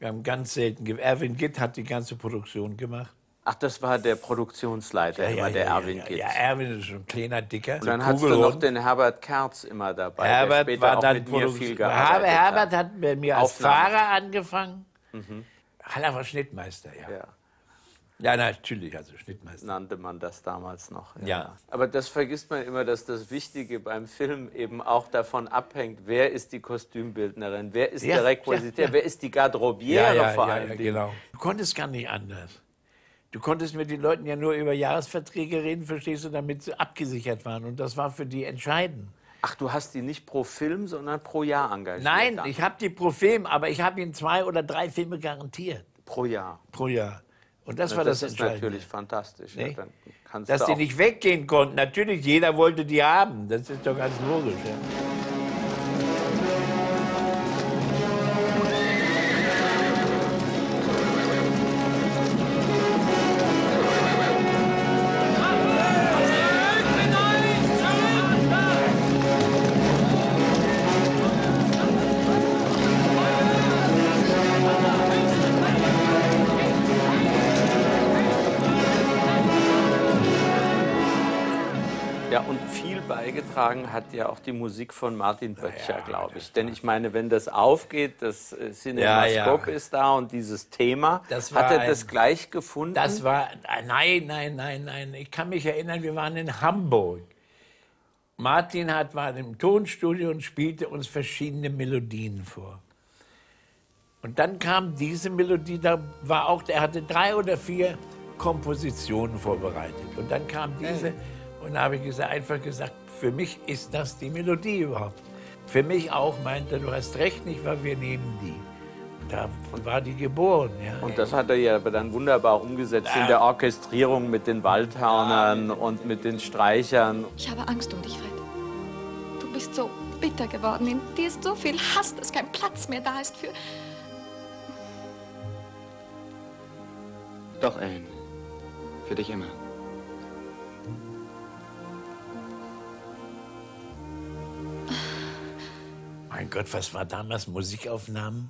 Wir haben ganz selten, Erwin Gitt hat die ganze Produktion gemacht. Ach, das war der Produktionsleiter, ja, ja, immer der ja, Erwin ja, Gitt. Ja, Erwin ist schon ein kleiner, dicker. Und dann hattest du noch den Herbert Kerz immer dabei, Herbert der später war auch dann mit mir viel gearbeitet hat. Herbert hat bei mir als Fahrer angefangen, mhm. Haller war Schnittmeister, ja. ja. Ja, natürlich, also Schnittmeister. Nannte man das damals noch. Ja. ja. Aber das vergisst man immer, dass das Wichtige beim Film eben auch davon abhängt, wer ist die Kostümbildnerin, wer ist ja, der Requisitär, ja, ja. wer ist die Garderobiere ja, ja, vor allem. Ja, ja, genau. Du konntest gar nicht anders. Du konntest mit den Leuten ja nur über Jahresverträge reden, verstehst du, damit sie abgesichert waren. Und das war für die entscheidend. Ach, du hast die nicht pro Film, sondern pro Jahr engagiert? Nein, dann. ich habe die pro Film, aber ich habe ihnen zwei oder drei Filme garantiert. Pro Jahr? Pro Jahr. Und das, Na, war das, das ist natürlich fantastisch. Nee? Ja, dann Dass die nicht weggehen konnten. Natürlich, jeder wollte die haben. Das ist doch ganz logisch. Ja. Hat ja auch die Musik von Martin Böttcher, ja, glaube ich. Denn ich meine, wenn das aufgeht, das Cinemascope ja, ja. ist da und dieses Thema, hat er ein, das gleich gefunden? Das war, nein, nein, nein, nein. Ich kann mich erinnern, wir waren in Hamburg. Martin hat, war im Tonstudio und spielte uns verschiedene Melodien vor. Und dann kam diese Melodie, da war auch, er hatte drei oder vier Kompositionen vorbereitet. Und dann kam diese und da habe ich gesagt, einfach gesagt, für mich ist das die Melodie überhaupt. Für mich auch, meinte er, du hast recht, nicht wahr, wir nehmen die. Da war die geboren. Ja. Und das hat er ja dann wunderbar umgesetzt ja. in der Orchestrierung mit den Waldhörnern ja. und mit den Streichern. Ich habe Angst um dich, Fred. Du bist so bitter geworden. In dir ist so viel Hass, dass kein Platz mehr da ist für... Doch, Ellen. Für dich immer. Mein Gott, was war damals Musikaufnahmen?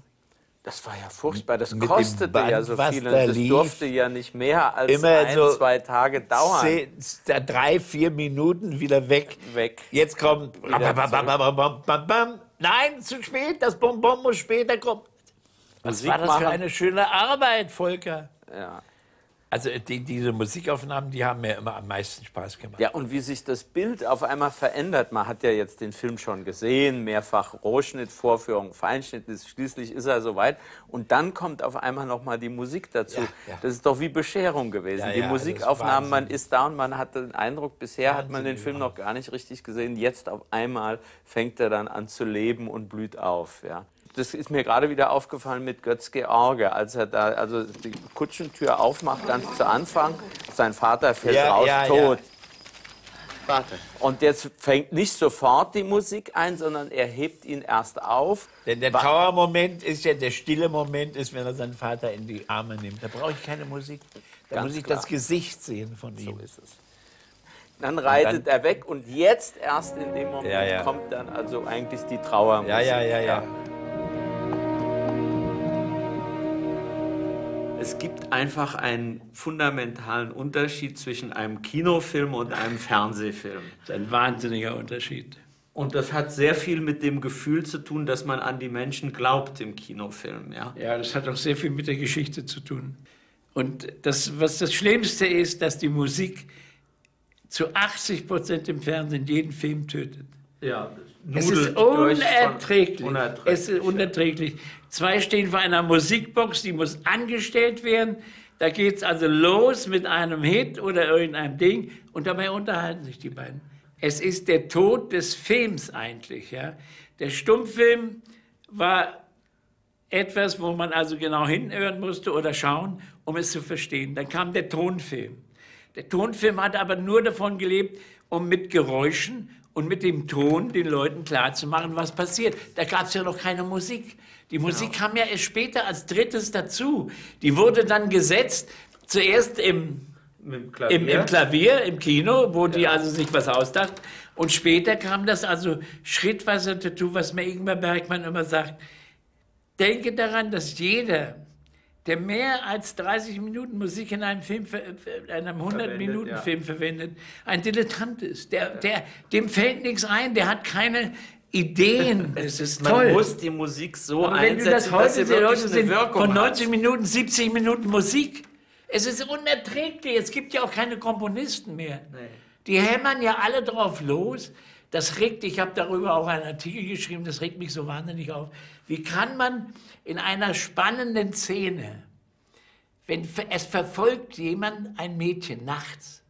Das war ja furchtbar, das mit kostete Band, ja so viel da und das lief, durfte ja nicht mehr als immer ein, so zwei Tage dauern. Zehn, drei, vier Minuten wieder weg. weg. Jetzt kommt... Bam, bam, bam, bam, bam, bam, bam. Nein, zu spät, das Bonbon muss später kommen. Was Musik war das für eine schöne Arbeit, Volker? Ja. Also die, diese Musikaufnahmen, die haben mir immer am meisten Spaß gemacht. Ja, und wie sich das Bild auf einmal verändert. Man hat ja jetzt den Film schon gesehen, mehrfach Rohschnitt, Vorführung, Feinschnitt, schließlich ist er soweit. Und dann kommt auf einmal noch mal die Musik dazu. Ja, ja. Das ist doch wie Bescherung gewesen. Ja, die ja, Musikaufnahmen, ist man ist da und man hat den Eindruck, bisher Wahnsinn, hat man den Film genau. noch gar nicht richtig gesehen. Jetzt auf einmal fängt er dann an zu leben und blüht auf, ja. Das ist mir gerade wieder aufgefallen mit Götz-George, als er da also die Kutschentür aufmacht, ganz zu Anfang. Sein Vater fällt ja, raus, ja, tot. Ja. Warte. Und jetzt fängt nicht sofort die Musik ein, sondern er hebt ihn erst auf. Denn der Trauermoment ist ja, der stille Moment ist, wenn er seinen Vater in die Arme nimmt. Da brauche ich keine Musik. Da ganz muss ich klar. das Gesicht sehen von ihm. So ist es. Dann reitet dann, er weg und jetzt erst in dem Moment ja, ja. kommt dann also eigentlich die Trauermusik. Ja, ja, ja, ja. ja. Es gibt einfach einen fundamentalen Unterschied zwischen einem Kinofilm und einem Fernsehfilm. Das ist ein wahnsinniger Unterschied. Und das hat sehr viel mit dem Gefühl zu tun, dass man an die Menschen glaubt im Kinofilm. Ja, ja, das hat auch sehr viel mit der Geschichte zu tun. Und das, was das Schlimmste ist, dass die Musik zu achtzig Prozent im Fernsehen jeden Film tötet. Ja, es ist unerträglich. unerträglich. Es ist unerträglich. Zwei stehen vor einer Musikbox, die muss angestellt werden. Da geht es also los mit einem Hit oder irgendeinem Ding. Und dabei unterhalten sich die beiden. Es ist der Tod des Films eigentlich. Ja? Der Stummfilm war etwas, wo man also genau hinhören musste oder schauen, um es zu verstehen. Dann kam der Tonfilm. Der Tonfilm hat aber nur davon gelebt, um mit Geräuschen und mit dem Ton den Leuten klarzumachen, was passiert. Da gab es ja noch keine Musik. Die Musik genau. kam ja erst später als drittes dazu. Die wurde dann gesetzt, zuerst im, im, Klavier. Im, im Klavier, im Kino, wo ja. die also sich was ausdachten. Und später kam das also schrittweise dazu, was mir Ingmar Bergman immer sagt. Denke daran, dass jeder, der mehr als dreißig Minuten Musik in einem, Film, in einem hundert-Minuten-Film verwendet, ja. ein Dilettant ist. Der, der, dem fällt nichts ein, der hat keine Ideen. Das ist Man toll. muss die Musik so Aber einsetzen, wenn du das heute dass sie wirklich Leute sind, Wirkung von neunzig Minuten, siebzig Minuten Musik. Es ist unerträglich, es gibt ja auch keine Komponisten mehr. Nee. Die hämmern ja alle drauf los. Das regt, ich habe darüber auch einen Artikel geschrieben, das regt mich so wahnsinnig auf. Wie kann man in einer spannenden Szene, wenn es verfolgt jemand ein Mädchen nachts,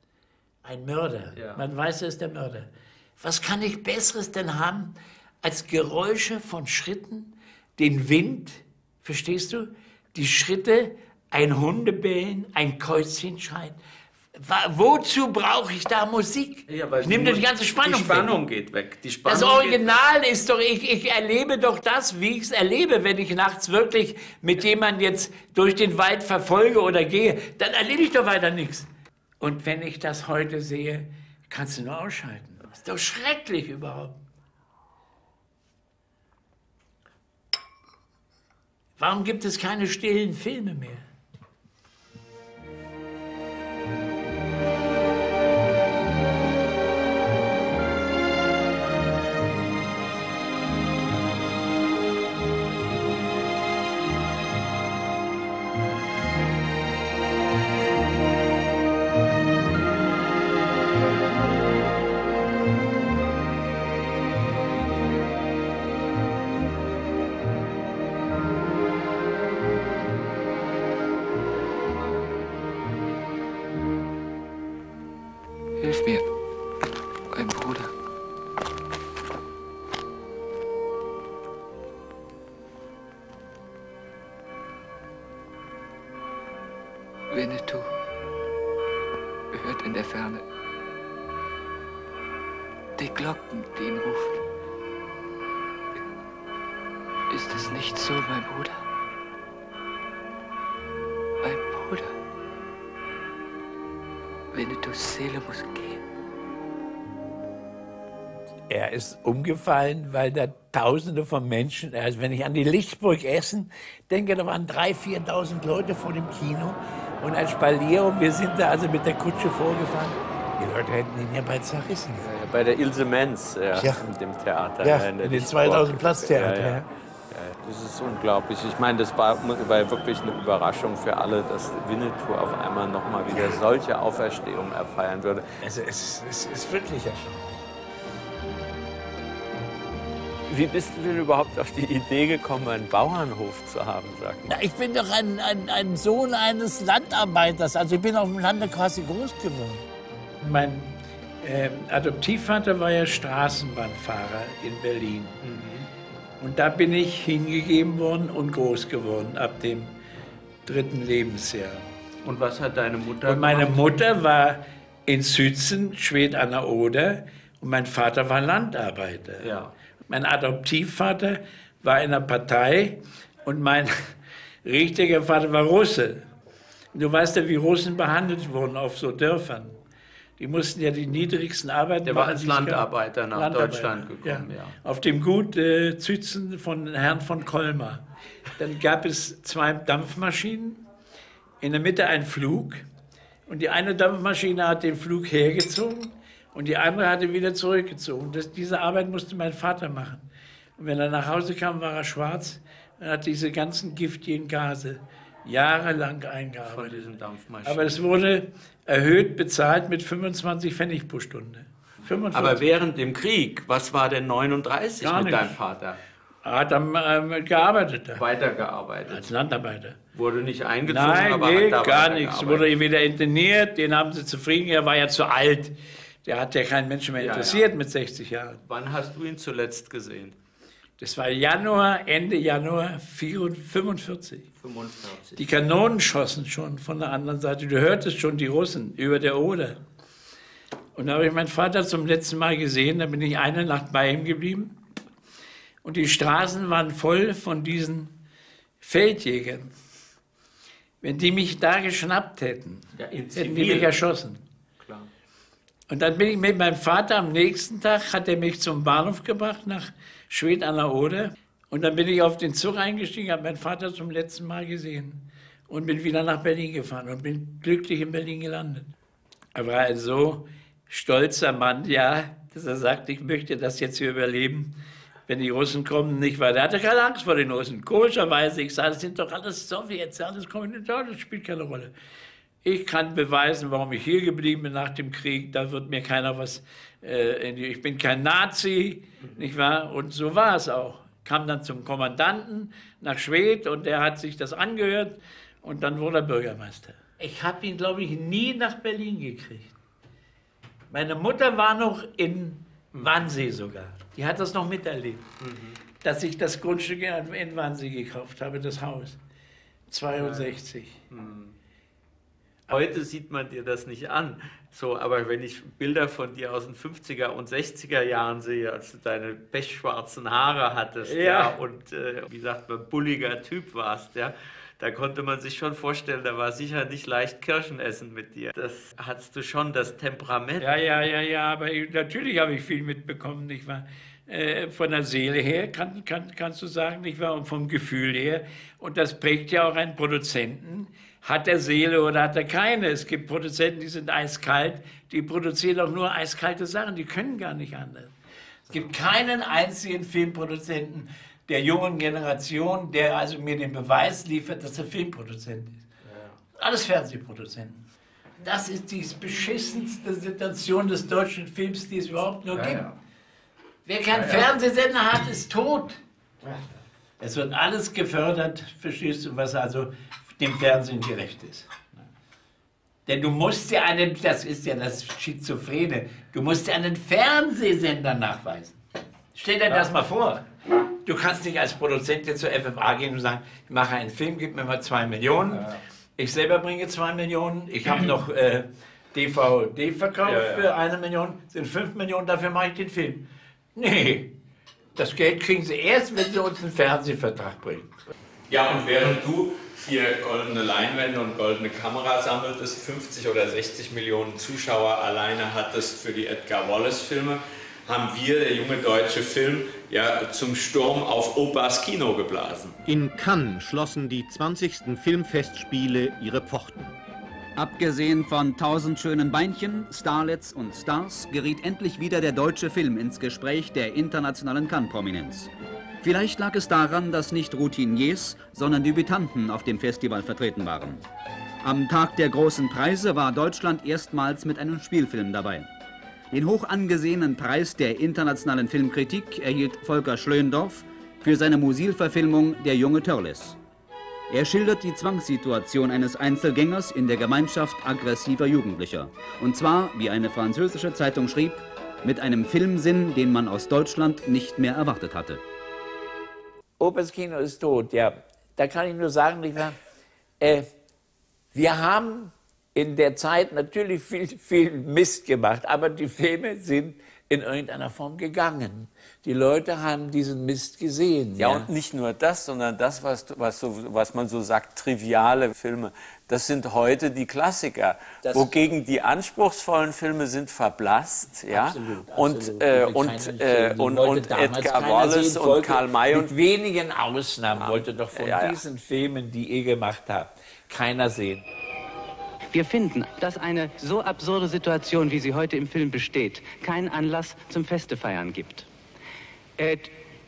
ein Mörder, ja. man weiß, er ist der Mörder. Was kann ich Besseres denn haben als Geräusche von Schritten, den Wind, verstehst du? Die Schritte, ein Hundebellen, ein Käuzchenschein. Wozu brauche ich da Musik? Ja, ich nehme die ganze Spannung. Die Spannung weg. geht weg. Die Spannung das Original ist doch, ich, ich erlebe doch das, wie ich es erlebe, wenn ich nachts wirklich mit jemandem jetzt durch den Wald verfolge oder gehe. Dann erlebe ich doch weiter nichts. Und wenn ich das heute sehe, kannst du nur ausschalten. Das ist doch schrecklich überhaupt. Warum gibt es keine stillen Filme mehr? Glocken, die ihn rufen. Ist es nicht so, mein Bruder? Mein Bruder. Winnetous Seele muss gehen. Er ist umgefallen, weil da Tausende von Menschen, also wenn ich an die Lichtburg Essen denke, da waren dreitausend, viertausend Leute vor dem Kino. Und als Spalier, wir sind da also mit der Kutsche vorgefahren. Die Leute hätten ihn ja bald zerrissen. Ja, bei der Ilse Menz, ja, ja. in dem Theater. Ja, in, in den zweitausend-Platz-Theater. Ja, ja. Ja. Das ist unglaublich. Ich meine, das war, war wirklich eine Überraschung für alle, dass Winnetou auf einmal noch mal wieder solche Auferstehung erfeiern würde. Also es, es ist wirklich erstaunlich. Wie bist du denn überhaupt auf die Idee gekommen, einen Bauernhof zu haben? Na, ich bin doch ein, ein, ein Sohn eines Landarbeiters. Also ich bin auf dem Lande quasi groß geworden. Mein äh, Adoptivvater war ja Straßenbahnfahrer in Berlin. Mhm. Und da bin ich hingegeben worden und groß geworden ab dem dritten Lebensjahr. Und was hat deine Mutter und meine gemacht? Mutter war in Sützen, Schwedt an der Oder. Und mein Vater war Landarbeiter. Ja. Mein Adoptivvater war in der Partei und mein richtiger Vater war Russe. Du weißt ja, wie Russen behandelt wurden auf so Dörfern. Die mussten ja die niedrigsten Arbeiten Der machen, war als Landarbeiter nach Landarbeiter, Deutschland gekommen, ja. ja. Auf dem Gut äh, Zützen von Herrn von Kolmar. Dann gab es zwei Dampfmaschinen, in der Mitte ein Flug. Und die eine Dampfmaschine hat den Flug hergezogen. Und die andere hatte wieder zurückgezogen. Das, diese Arbeit musste mein Vater machen. Und wenn er nach Hause kam, war er schwarz und hat diese ganzen giftigen Gase jahrelang eingearbeitet. Von diesen Dampfmaschinen. Aber es wurde erhöht bezahlt mit fünfundzwanzig Pfennig pro Stunde. fünfundvierzig. Aber während dem Krieg, was war denn neununddreißig Gar mit deinem Vater? Er hat dann ähm, gearbeitet. Weitergearbeitet. Als Landarbeiter. Wurde nicht eingezogen, Nein, aber nee, hat gar nichts. Wurde wieder interniert, den haben sie zufrieden, er war ja zu alt. Der hat ja keinen Menschen mehr interessiert ja, ja. mit sechzig Jahren. Wann hast du ihn zuletzt gesehen? Das war Januar, Ende Januar fünfundvierzig. fünfundvierzig. Die Kanonen schossen schon von der anderen Seite. Du hörtest schon die Russen über der Oder. Und da habe ich meinen Vater zum letzten Mal gesehen. Da bin ich eine Nacht bei ihm geblieben. Und die Straßen waren voll von diesen Feldjägern. Wenn die mich da geschnappt hätten, ja, hätten die mich erschossen. Und dann bin ich mit meinem Vater am nächsten Tag, hat er mich zum Bahnhof gebracht, nach Schwedt an der Oder. Und dann bin ich auf den Zug eingestiegen, habe meinen Vater zum letzten Mal gesehen. Und bin wieder nach Berlin gefahren und bin glücklich in Berlin gelandet. Er war ein so stolzer Mann, ja, dass er sagt, ich möchte das jetzt hier überleben, wenn die Russen kommen, nicht weiter. Er hatte keine Angst vor den Russen, komischerweise. Ich sage, das sind doch alles Sowjets, alles Kommunismus, das spielt keine Rolle. Ich kann beweisen, warum ich hier geblieben bin nach dem Krieg. Da wird mir keiner was... Äh, ich bin kein Nazi, nicht wahr? Und so war es auch. Kam dann zum Kommandanten nach Schwedt und der hat sich das angehört. Und dann wurde er Bürgermeister. Ich habe ihn, glaube ich, nie nach Berlin gekriegt. Meine Mutter war noch in Wannsee sogar. Die hat das noch miterlebt, mhm. dass ich das Grundstück in Wannsee gekauft habe, das Haus. zweiundsechzig. Mhm. Heute sieht man dir das nicht an, so, aber wenn ich Bilder von dir aus den fünfziger und sechziger Jahren sehe, als du deine pechschwarzen Haare hattest ja. Ja, und, äh, wie sagt man, bulliger Typ warst, ja, da konnte man sich schon vorstellen, da war sicher nicht leicht Kirschenessen mit dir. Das hattest du schon, das Temperament. Ja, ja, ja, ja, aber ich, natürlich habe ich viel mitbekommen, nicht wahr? Äh, von der Seele her, kann, kann, kannst du sagen, nicht wahr? Und vom Gefühl her. Und das prägt ja auch einen Produzenten. Hat er Seele oder hat er keine? Es gibt Produzenten, die sind eiskalt, die produzieren auch nur eiskalte Sachen, die können gar nicht anders. Es gibt keinen einzigen Filmproduzenten der jungen Generation, der also mir den Beweis liefert, dass er Filmproduzent ist. Ja. Alles Fernsehproduzenten. Das ist die beschissenste Situation des deutschen Films, die es überhaupt nur ja, gibt. Ja. Wer keinen ja, ja. Fernsehsender hat, ist tot. Ja. Es wird alles gefördert, verstehst du, was also dem Fernsehen gerecht ist. Denn du musst ja einen, das ist ja das Schizophrene, du musst ja einen Fernsehsender nachweisen. Stell dir das mal vor. Du kannst nicht als Produzent jetzt zur F F A gehen und sagen, ich mache einen Film, gib mir mal zwei Millionen, ich selber bringe zwei Millionen, ich habe noch äh, D V D verkauft ja, ja. für eine Million, sind fünf Millionen, dafür mache ich den Film. Nee, das Geld kriegen sie erst, wenn sie uns einen Fernsehvertrag bringen. Ja, und während du hier goldene Leinwände und goldene Kamera sammeltest, fünfzig oder sechzig Millionen Zuschauer alleine hattest für die Edgar Wallace-Filme, haben wir, der junge deutsche Film, ja zum Sturm auf Opas Kino geblasen. In Cannes schlossen die zwanzigsten Filmfestspiele ihre Pforten. Abgesehen von tausend schönen Beinchen, Starlets und Stars geriet endlich wieder der deutsche Film ins Gespräch der internationalen Cannes-Prominenz. Vielleicht lag es daran, dass nicht Routiniers, sondern Debütanten auf dem Festival vertreten waren. Am Tag der großen Preise war Deutschland erstmals mit einem Spielfilm dabei. Den hoch angesehenen Preis der internationalen Filmkritik erhielt Volker Schlöndorff für seine Musil-Verfilmung Der junge Törleß. Er schildert die Zwangssituation eines Einzelgängers in der Gemeinschaft aggressiver Jugendlicher. Und zwar, wie eine französische Zeitung schrieb, mit einem Filmsinn, den man aus Deutschland nicht mehr erwartet hatte. Opas Kino ist tot, ja. Da kann ich nur sagen, ich war, äh, wir haben in der Zeit natürlich viel, viel Mist gemacht, aber die Filme sind in irgendeiner Form gegangen. Die Leute haben diesen Mist gesehen. Ja, ja. Und nicht nur das, sondern das, was, was, so, was man so sagt, triviale Filme, das sind heute die Klassiker. Das wogegen die anspruchsvollen Filme sind verblasst. Ja? Absolut, absolut. Und, äh, und, äh, und, und Edgar Wallace sehen, und Karl May. Und mit wenigen Ausnahmen ja. wollte doch von ja, ja. diesen Filmen, die ihr gemacht habt, keiner sehen. Wir finden, dass eine so absurde Situation, wie sie heute im Film besteht, keinen Anlass zum Festefeiern gibt. Äh,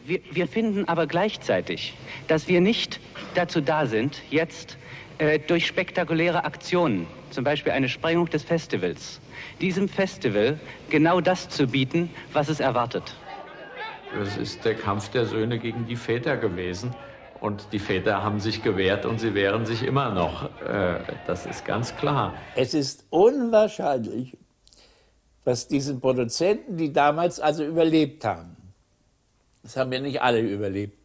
wir, wir finden aber gleichzeitig, dass wir nicht dazu da sind, jetzt äh, durch spektakuläre Aktionen, zum Beispiel eine Sprengung des Festivals, diesem Festival genau das zu bieten, was es erwartet. Es ist der Kampf der Söhne gegen die Väter gewesen. Und die Väter haben sich gewehrt und sie wehren sich immer noch. Das ist ganz klar. Es ist unwahrscheinlich, dass diesen Produzenten, die damals also überlebt haben, das haben ja nicht alle überlebt,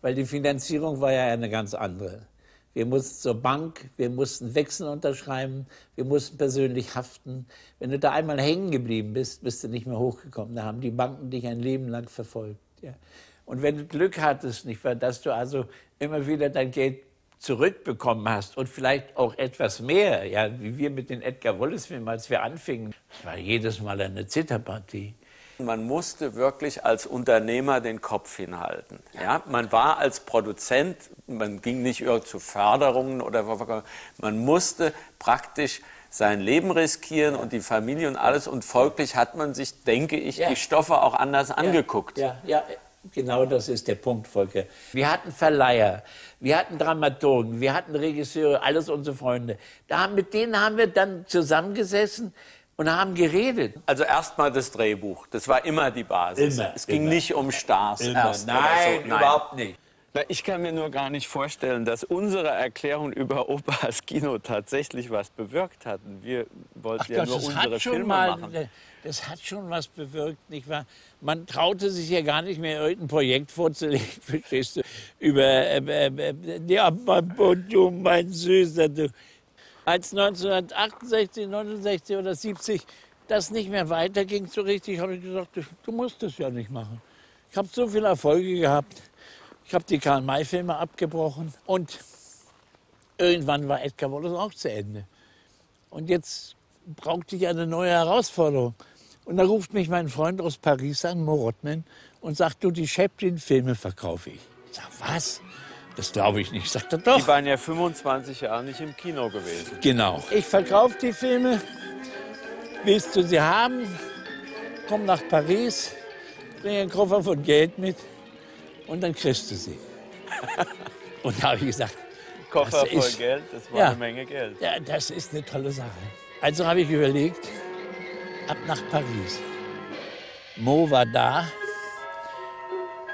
weil die Finanzierung war ja eine ganz andere. Wir mussten zur Bank, wir mussten Wechsel unterschreiben, wir mussten persönlich haften. Wenn du da einmal hängen geblieben bist, bist du nicht mehr hochgekommen. Da haben die Banken dich ein Leben lang verfolgt. Ja. Und wenn du Glück hattest, nicht wahr, dass du also immer wieder dein Geld zurückbekommen hast und vielleicht auch etwas mehr, ja, wie wir mit den Edgar Wallace-Filmen, als wir anfingen, das war jedes Mal eine Zitterpartie. Man musste wirklich als Unternehmer den Kopf hinhalten. Ja? Man war als Produzent, man ging nicht zu Förderungen oder man musste praktisch sein Leben riskieren ja. und die Familie und alles. Und folglich hat man sich, denke ich, ja. die Stoffe auch anders ja. angeguckt. Ja. Ja. Genau das ist der Punkt, Volker. Wir hatten Verleiher, wir hatten Dramaturgen, wir hatten Regisseure, alles unsere Freunde. Da haben, mit denen haben wir dann zusammengesessen und haben geredet. Also erstmal das Drehbuch, das war immer die Basis. Immer, es ging immer. Nicht um Stars. Erst Nein, so. Nein, überhaupt nicht. Na, ich kann mir nur gar nicht vorstellen, dass unsere Erklärung über Opas Kino tatsächlich was bewirkt hatten. Wir wollten Ach ja Gott, nur unsere Filme mal, machen. Das hat schon was bewirkt, nicht wahr? Man traute sich ja gar nicht mehr, irgendein Projekt vorzulegen, verstehst du? Über, äh, äh, ja, du, mein Süßer, du. Als neunzehnhundertachtundsechzig, neunundsechzig oder siebzig das nicht mehr weiterging so richtig, habe ich gesagt, du, du musst das ja nicht machen. Ich habe so viele Erfolge gehabt. Ich habe die Karl-May-Filme abgebrochen und irgendwann war Edgar Wallace auch zu Ende. Und jetzt brauchte ich eine neue Herausforderung. Und da ruft mich mein Freund aus Paris an, Morotman, und sagt, du, die Chaplin-Filme verkaufe ich. Ich sage, was? Das glaube ich nicht. Sagt er, doch. Die waren ja fünfundzwanzig Jahre nicht im Kino gewesen. Genau. Ich verkaufe die Filme, willst du sie haben, komm nach Paris, bring einen Koffer von Geld mit. Und dann kriegst du sie. Und da habe ich gesagt, Koffer voll ist, Geld, das war ja, eine Menge Geld. Ja, das ist eine tolle Sache. Also habe ich überlegt, ab nach Paris. Mo war da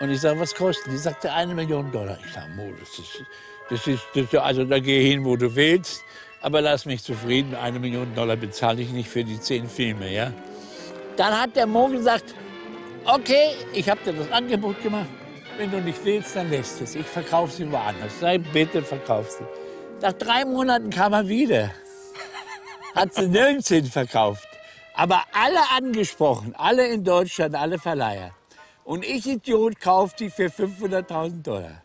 und ich sage, was kostet? Die sagte eine Million Dollar. Ich sage, Mo, das ist, das ist, das ist, also da geh hin, wo du willst, aber lass mich zufrieden. Eine Million Dollar bezahle ich nicht für die zehn Filme, ja? Dann hat der Mo gesagt, okay, ich habe dir das Angebot gemacht. Wenn du nicht willst, dann lässt es. Ich verkaufe sie woanders. Sei bitte, verkauf sie. Nach drei Monaten kam er wieder. hat sie nirgends hin verkauft. Aber alle angesprochen, alle in Deutschland, alle Verleiher. Und ich, Idiot, kaufte die für fünfhunderttausend Dollar.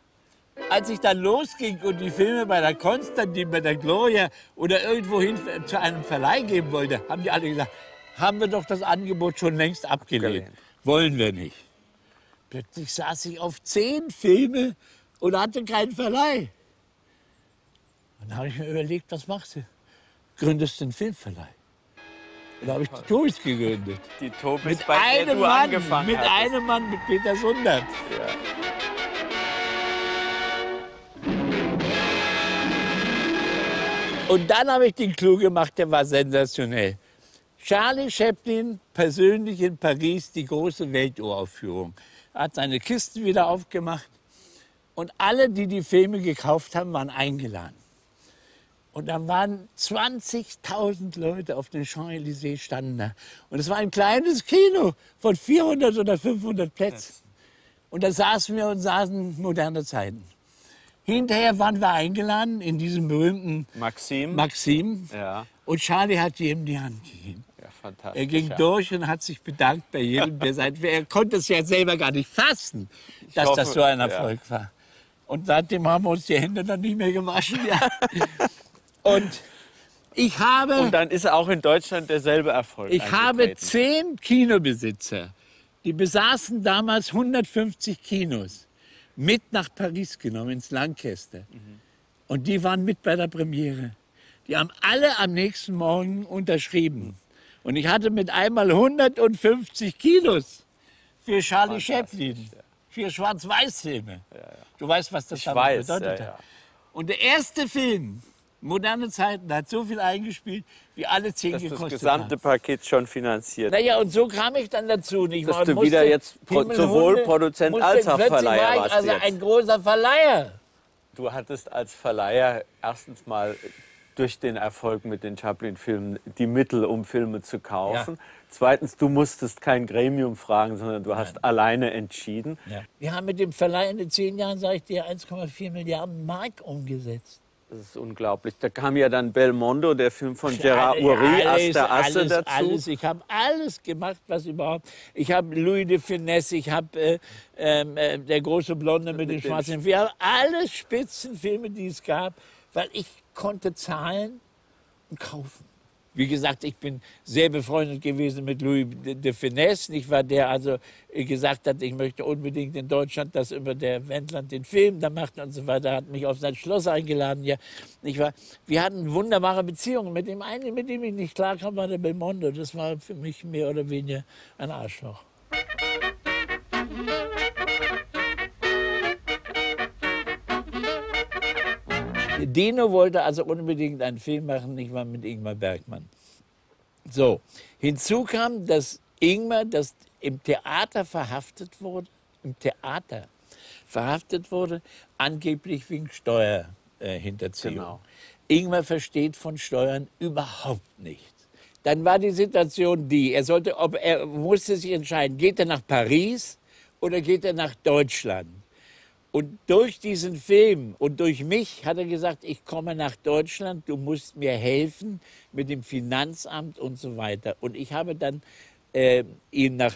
Als ich dann losging und die Filme bei der Konstantin, bei der Gloria oder irgendwohin zu einem Verleih geben wollte, haben die alle gesagt, haben wir doch das Angebot schon längst abgelehnt. Abgelehnt. Wollen wir nicht. Plötzlich saß ich auf zehn Filme und hatte keinen Verleih. Und dann habe ich mir überlegt, was machst du? Gründest du einen Filmverleih? Und da habe ich die Tobis gegründet. Die Tobis mit bei einem Mann, angefangen Mit hattest. einem Mann, mit Peter Sundert. Ja. Und dann habe ich den Clou gemacht, der war sensationell. Charlie Chaplin persönlich in Paris, die große Welturaufführung. Er hat seine Kisten wieder aufgemacht. Und alle, die die Filme gekauft haben, waren eingeladen. Und dann waren zwanzigtausend Leute auf den Champs-Élysées standen da. Und es war ein kleines Kino von vierhundert oder fünfhundert Plätzen. Und da saßen wir und saßen moderne Zeiten. Hinterher waren wir eingeladen in diesem berühmten Maxim. Maxim. Ja. Und Charlie hat jedem die Hand gegeben. Ja, fantastisch, er ging ja. durch und hat sich bedankt bei jedem, der seit er konnte es ja selber gar nicht fassen, ich dass hoffe, das so ein Erfolg ja. war. Und seitdem haben wir uns die Hände dann nicht mehr gewaschen. Ja. Und ich habe. Und dann ist auch in Deutschland derselbe Erfolg. Ich habe zehn Kinobesitzer, die besaßen damals hundertfünfzig Kinos, mit nach Paris genommen, ins Lancaster. Mhm. Und die waren mit bei der Premiere. Die haben alle am nächsten Morgen unterschrieben. Und ich hatte mit einmal hundertfünfzig Kilos für Charlie Chaplin, ja. für Schwarz-Weiß-Filme. Ja, ja. Du weißt, was das damals bedeutet ja, ja. hat. Und der erste Film, Moderne Zeiten, hat so viel eingespielt, wie alle zehn gekostet haben. Das gesamte hat. Paket schon finanziert. Naja, und so kam ich dann dazu. Ich Dass war, du wieder jetzt pro, sowohl Produzent als auch Verleiher warst. Ich, also jetzt. ein großer Verleiher. Du hattest als Verleiher erstens mal durch den Erfolg mit den Chaplin-Filmen die Mittel, um Filme zu kaufen. Ja. Zweitens, du musstest kein Gremium fragen, sondern du hast Nein. alleine entschieden. Ja. Wir haben mit dem Verleih in den zehn Jahren, sage ich dir, eins Komma vier Milliarden Mark umgesetzt. Das ist unglaublich. Da kam ja dann Belmondo, der Film von Gerard Oury, Ass der Asse dazu. Alles. Ich habe alles gemacht, was überhaupt. Ich habe Louis de Funès, ich habe äh, äh, der große Blonde mit, mit den schwarzen Filmen. Wir haben alle Spitzenfilme, die es gab, weil ich konnte zahlen und kaufen. Wie gesagt, ich bin sehr befreundet gewesen mit Louis de Funès. Ich war der, also gesagt hat, ich möchte unbedingt in Deutschland, dass über der Wendlandt den Film da macht und so weiter. Hat mich auf sein Schloss eingeladen. Ja, ich war, wir hatten wunderbare Beziehungen. Mit dem einen, mit dem ich nicht klarkam, war der Belmondo. Das war für mich mehr oder weniger ein Arschloch. Dino wollte also unbedingt einen Film machen, nicht mal mit Ingmar Bergman. So, hinzu kam, dass Ingmar, das im Theater verhaftet wurde, im Theater verhaftet wurde, angeblich wegen Steuerhinterziehung. Genau. Ingmar versteht von Steuern überhaupt nichts. Dann war die Situation die, er sollte, ob er musste sich entscheiden, geht er nach Paris oder geht er nach Deutschland? Und durch diesen Film und durch mich hat er gesagt, ich komme nach Deutschland, du musst mir helfen mit dem Finanzamt und so weiter. Und ich habe dann äh, ihn nach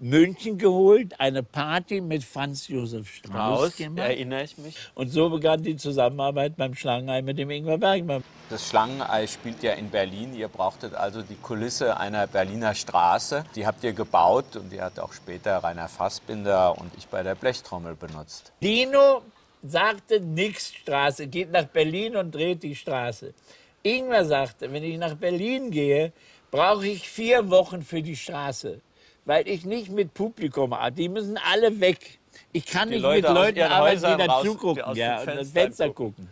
München geholt, eine Party mit Franz Josef Strauß gemacht. Erinnere ich mich. Und so begann die Zusammenarbeit beim Schlangenei mit dem Ingmar Bergmann. Das Schlangenei spielt ja in Berlin. Ihr brauchtet also die Kulisse einer Berliner Straße. Die habt ihr gebaut und die hat auch später Rainer Fassbinder und ich bei der Blechtrommel benutzt. Dino sagte, nix Straße, geht nach Berlin und dreht die Straße. Ingmar sagte, wenn ich nach Berlin gehe, brauche ich vier Wochen für die Straße. Weil ich nicht mit Publikum arbeite. Die müssen alle weg. Ich kann die nicht Leute mit Leuten arbeiten, Häusern die da zugucken, aus ja, und das Fenster gucken.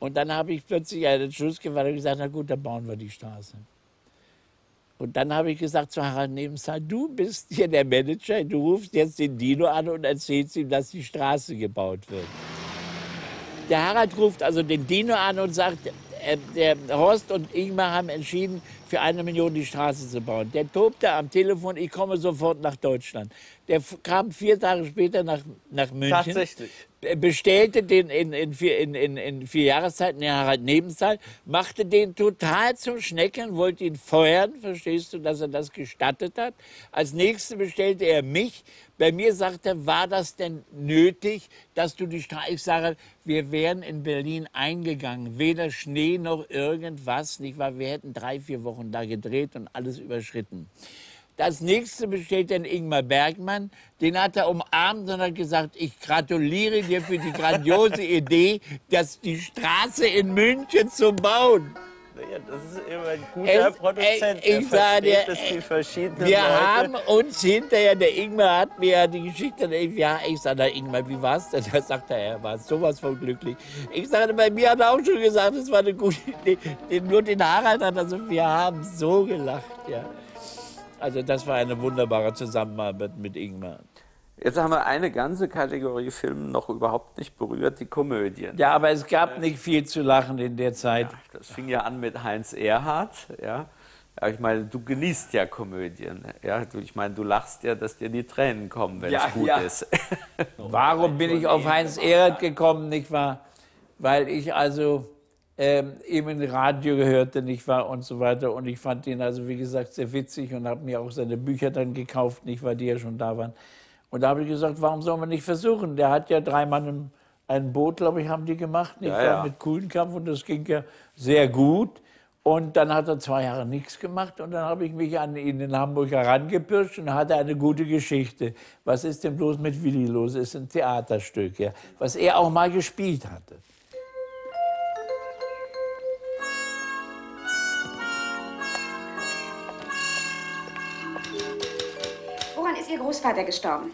Und dann habe ich plötzlich einen Entschluss gefasst und gesagt, na gut, dann bauen wir die Straße. Und dann habe ich gesagt zu Harald Nebenzahl, du bist hier der Manager, du rufst jetzt den Dino an und erzählst ihm, dass die Straße gebaut wird. Der Harald ruft also den Dino an und sagt, der Horst und Ingmar haben entschieden, für eine Million die Straße zu bauen. Der tobte am Telefon, ich komme sofort nach Deutschland. Der kam vier Tage später nach, nach München. Tatsächlich. bestellte den in, in, vier, in, in, in vier Jahreszeiten, in Harald Nebenzeit, machte den total zum Schnecken, wollte ihn feuern, verstehst du, dass er das gestattet hat. Als Nächstes bestellte er mich. Bei mir sagte er, war das denn nötig, dass du die Straße... Ich sage, wir wären in Berlin eingegangen, weder Schnee noch irgendwas, nicht wahr? Wir hätten drei, vier Wochen da gedreht und alles überschritten. Das Nächste besteht dann Ingmar Bergman. Den hat er umarmt und hat gesagt, ich gratuliere dir für die grandiose Idee, dass die Straße in München zu bauen. Ja, das ist immer ein guter es, Produzent, der ich versteht, dass die verschiedenen Wir Leute haben uns hinterher, der Ingmar hat mir die Geschichte, ja, ich sage, na Ingmar, wie war's denn? Da sagt er, er war sowas von glücklich. Ich sagte, bei mir hat er auch schon gesagt, das war eine gute Idee. Den, nur den Harald hat er so, also, wir haben so gelacht, ja. Also das war eine wunderbare Zusammenarbeit mit Ingmar. Jetzt haben wir eine ganze Kategorie Filme noch überhaupt nicht berührt, die Komödien. Ja, aber es gab nicht viel zu lachen in der Zeit. Ja, das fing ja an mit Heinz Erhardt. Ja. Ja, ich meine, du genießt ja Komödien. Ja. Ich meine, du lachst ja, dass dir die Tränen kommen, wenn ja, es gut ja. ist. Warum bin ich auf Heinz Erhardt gekommen, nicht wahr? Weil ich also... Ähm, eben im Radio gehörte, nicht wahr, und so weiter. Und ich fand ihn also, wie gesagt, sehr witzig und habe mir auch seine Bücher dann gekauft, nicht wahr, die ja schon da waren. Und da habe ich gesagt, warum soll man nicht versuchen? Der hat ja drei Mann ein Boot, glaube ich, haben die gemacht, nicht ja, wahr, ja. mit Kuhlenkampf, und das ging ja sehr gut. Und dann hat er zwei Jahre nichts gemacht und dann habe ich mich an ihn in Hamburg herangepirscht und hatte eine gute Geschichte. Was ist denn bloß mit Willi los? Ist ein Theaterstück, ja, was er auch mal gespielt hatte. Ihr Großvater gestorben?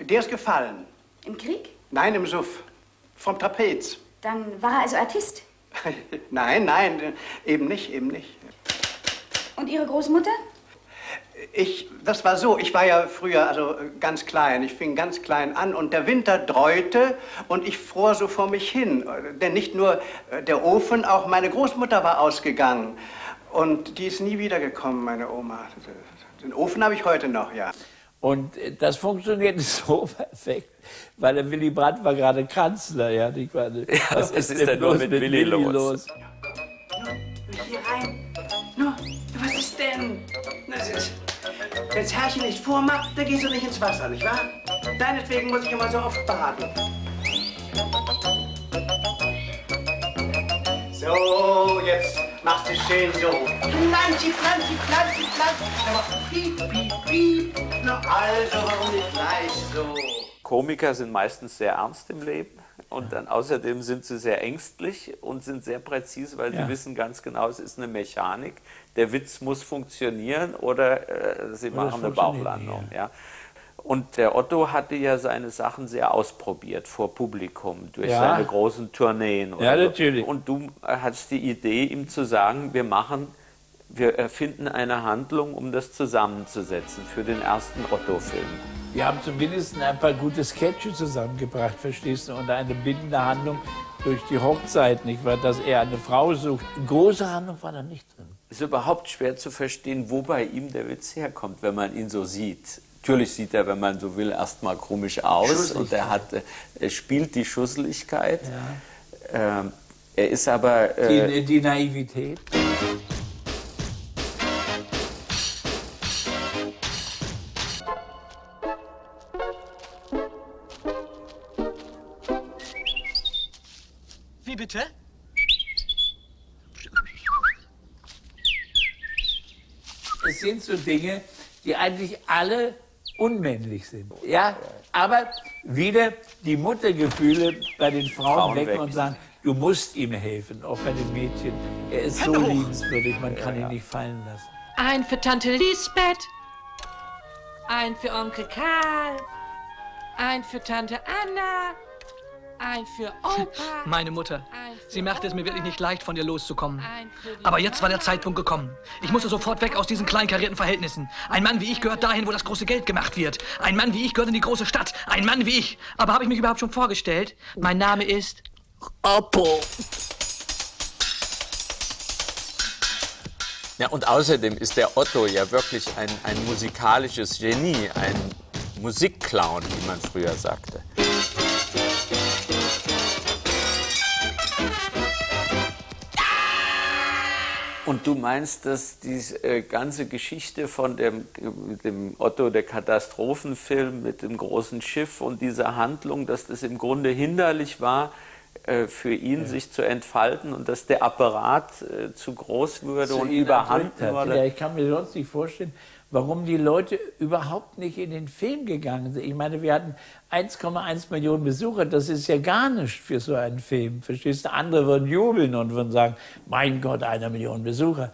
Der ist gefallen. Im Krieg? Nein, im Suff. Vom Trapez. Dann war er also Artist? Nein, nein, eben nicht, eben nicht. Und Ihre Großmutter? Ich, das war so, ich war ja früher also ganz klein, ich fing ganz klein an und der Winter dräute und ich fror so vor mich hin. Denn nicht nur der Ofen, auch meine Großmutter war ausgegangen. Und die ist nie wiedergekommen, meine Oma. Den Ofen habe ich heute noch, ja. Und das funktionierte so perfekt, weil der Willy Brandt war gerade Kanzler, ja, nicht wahr? Ja, was ist, ist denn nur mit, mit Willy, Willy los? los? Ja. Ja. Ja. Hier rein. Nur, was ist denn? Das ist, wenn's Herrchen nicht vormacht, dann gehst du nicht ins Wasser, nicht wahr? Deinetwegen muss ich immer so oft baden. So, jetzt machst du schön so. Planschi, planschi, planschi, planschi. Piep, piep, piep. Na also, warum nicht gleich so? Komiker sind meistens sehr ernst im Leben. Und dann außerdem sind sie sehr ängstlich und sind sehr präzise, weil ja. sie wissen ganz genau, es ist eine Mechanik. Der Witz muss funktionieren oder äh, sie oder machen eine Bauchlandung. Ja. Ja. Und der Otto hatte ja seine Sachen sehr ausprobiert vor Publikum durch ja. seine großen Tourneen. Ja, so. Natürlich. Und du hattest die Idee, ihm zu sagen, wir machen, wir erfinden eine Handlung, um das zusammenzusetzen für den ersten Otto-Film. Wir haben zumindest ein paar gute Sketche zusammengebracht, verstehst du, und eine bindende Handlung durch die Hochzeit, nicht wahr, dass er eine Frau sucht. Eine große Handlung war da nicht drin. Es ist überhaupt schwer zu verstehen, wo bei ihm der Witz herkommt, wenn man ihn so sieht. Natürlich sieht er, wenn man so will, erstmal komisch aus und er, hat, er spielt die Schusseligkeit. Ja. Ähm, er ist aber... Äh, die, die Naivität. Wie bitte? Es sind so Dinge, die eigentlich alle... unmännlich sind. Ja, aber wieder die Muttergefühle bei den Frauen, Frauen wecken weg. und sagen, du musst ihm helfen, auch bei den Mädchen. Er ist Hände so hoch. liebenswürdig, man ja, kann ja. ihn nicht fallen lassen. Ein für Tante Lisbeth, ein für Onkel Karl, ein für Tante Anna, ein für Opa. Meine Mutter, sie machte es mir wirklich nicht leicht, von ihr loszukommen. Aber jetzt war der Zeitpunkt gekommen. Ich musste sofort weg aus diesen kleinkarierten Verhältnissen. Ein Mann wie ich gehört dahin, wo das große Geld gemacht wird. Ein Mann wie ich gehört in die große Stadt. Ein Mann wie ich. Aber habe ich mich überhaupt schon vorgestellt? Mein Name ist... Oppo. Ja, und außerdem ist der Otto ja wirklich ein, ein musikalisches Genie. Ein Musikclown, wie man früher sagte. Thank you. Und du meinst, dass diese ganze Geschichte von dem, dem Otto, der Katastrophenfilm mit dem großen Schiff und dieser Handlung, dass das im Grunde hinderlich war, für ihn ja. sich zu entfalten und dass der Apparat äh, zu groß würde zu und überhand würde. Ja, ich kann mir sonst nicht vorstellen, warum die Leute überhaupt nicht in den Film gegangen sind. Ich meine, wir hatten eins Komma eins Millionen Besucher, das ist ja gar nichts für so einen Film. Verstehst du? Andere würden jubeln und würden sagen, mein Gott, eine Million Besucher.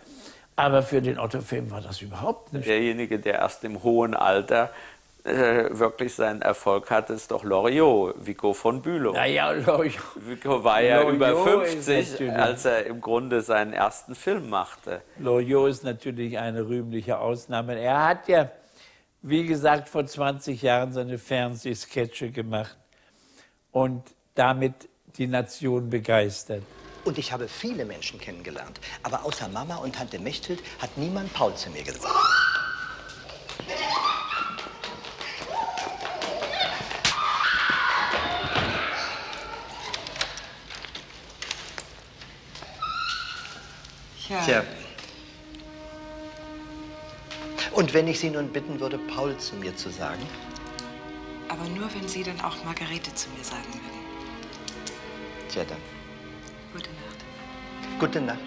Aber für den Otto-Film war das überhaupt nicht. Derjenige, der erst im hohen Alter wirklich seinen Erfolg hatte, ist doch Loriot, Vico von Bülow. Naja, Loriot. Vico war ja Loriot über fünfzig, als er im Grunde seinen ersten Film machte. Loriot ist natürlich eine rühmliche Ausnahme. Er hat ja, wie gesagt, vor zwanzig Jahren seine Fernsehsketche gemacht und damit die Nation begeistert. Und ich habe viele Menschen kennengelernt, aber außer Mama und Tante Mechthild hat niemand Paul zu mir gesagt. Ja. Tja. Und wenn ich Sie nun bitten würde, Paul zu mir zu sagen? Aber nur, wenn Sie dann auch Margarete zu mir sagen würden. Tja, dann. Gute Nacht. Gute Nacht.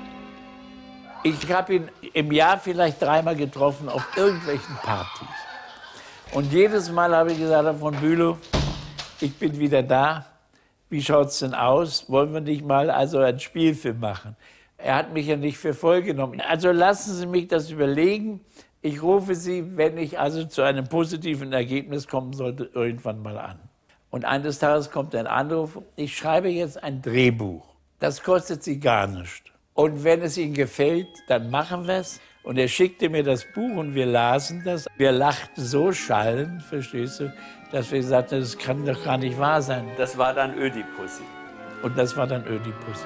Ich habe ihn im Jahr vielleicht dreimal getroffen auf irgendwelchen Partys. Und jedes Mal habe ich gesagt, Herr von Bülow, ich bin wieder da. Wie schaut's denn aus? Wollen wir nicht mal also einen Spielfilm machen? Er hat mich ja nicht für voll genommen. Also lassen Sie mich das überlegen. Ich rufe Sie, wenn ich also zu einem positiven Ergebnis kommen sollte, irgendwann mal an. Und eines Tages kommt ein Anruf. Ich schreibe jetzt ein Drehbuch. Das kostet Sie gar nichts. Und wenn es Ihnen gefällt, dann machen wir es. Und er schickte mir das Buch und wir lasen das. Wir lachten so schallend, verstehst du, dass wir gesagt haben, das kann doch gar nicht wahr sein. Das war dann Ödipussy. Und das war dann Ödipussy.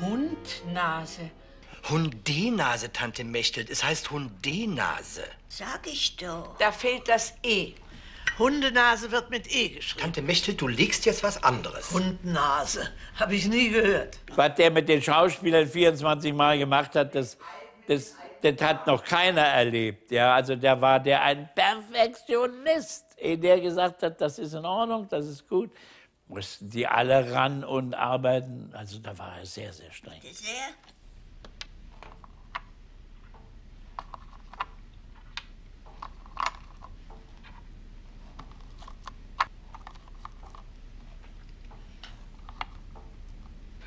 Hundnase. Hundenase, Tante Mechthild. Es heißt Hundenase. Sag ich doch. Da fehlt das E. Hundenase wird mit E geschrieben. Tante Mechthild, du legst jetzt was anderes. Hundnase. Habe ich nie gehört. Was der mit den Schauspielern vierundzwanzig Mal gemacht hat, das, das, das hat noch keiner erlebt. Ja, also da war der ein Perfektionist, der gesagt hat, das ist in Ordnung, das ist gut. Mussten die alle ran und arbeiten. Also da war er sehr, sehr streng. Sehr?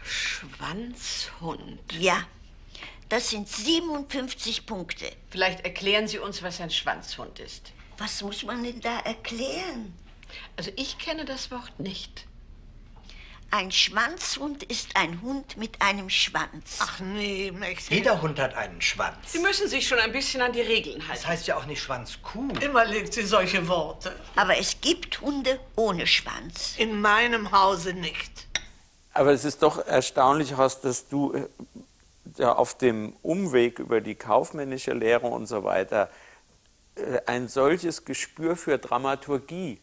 Schwanzhund. Ja, das sind siebenundfünfzig Punkte. Vielleicht erklären Sie uns, was ein Schwanzhund ist. Was muss man denn da erklären? Also ich kenne das Wort nicht. Ein Schwanzhund ist ein Hund mit einem Schwanz. Ach nee, Mechthild. Jeder Hund hat einen Schwanz. Sie müssen sich schon ein bisschen an die Regeln halten. Das heißt ja auch nicht Schwanzkuh. Immer legt sie solche Worte. Aber es gibt Hunde ohne Schwanz. In meinem Hause nicht. Aber es ist doch erstaunlich, Horst, dass du ja, auf dem Umweg über die kaufmännische Lehre und so weiter ein solches Gespür für Dramaturgie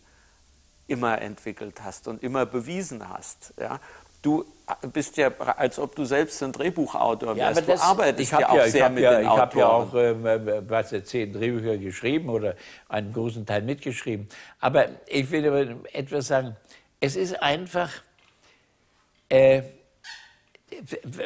immer entwickelt hast und immer bewiesen hast. Ja? Du bist ja, als ob du selbst ein Drehbuchautor wärst. Ja, aber das, du arbeitest ich ja auch ja, sehr mit ja, den ich Autoren. Ich habe ja auch äh, was, zehn Drehbücher geschrieben oder einen großen Teil mitgeschrieben. Aber ich will aber etwas sagen. Es ist einfach, äh,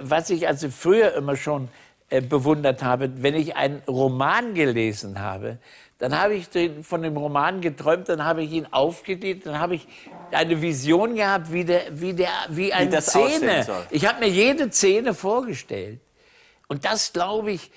was ich also früher immer schon äh, bewundert habe, wenn ich einen Roman gelesen habe, dann habe ich den, von dem Roman geträumt, dann habe ich ihn aufgedreht, dann habe ich eine Vision gehabt, wie, der, wie, der, wie eine wie das Szene. Soll. Ich habe mir jede Szene vorgestellt. Und das, glaube ich,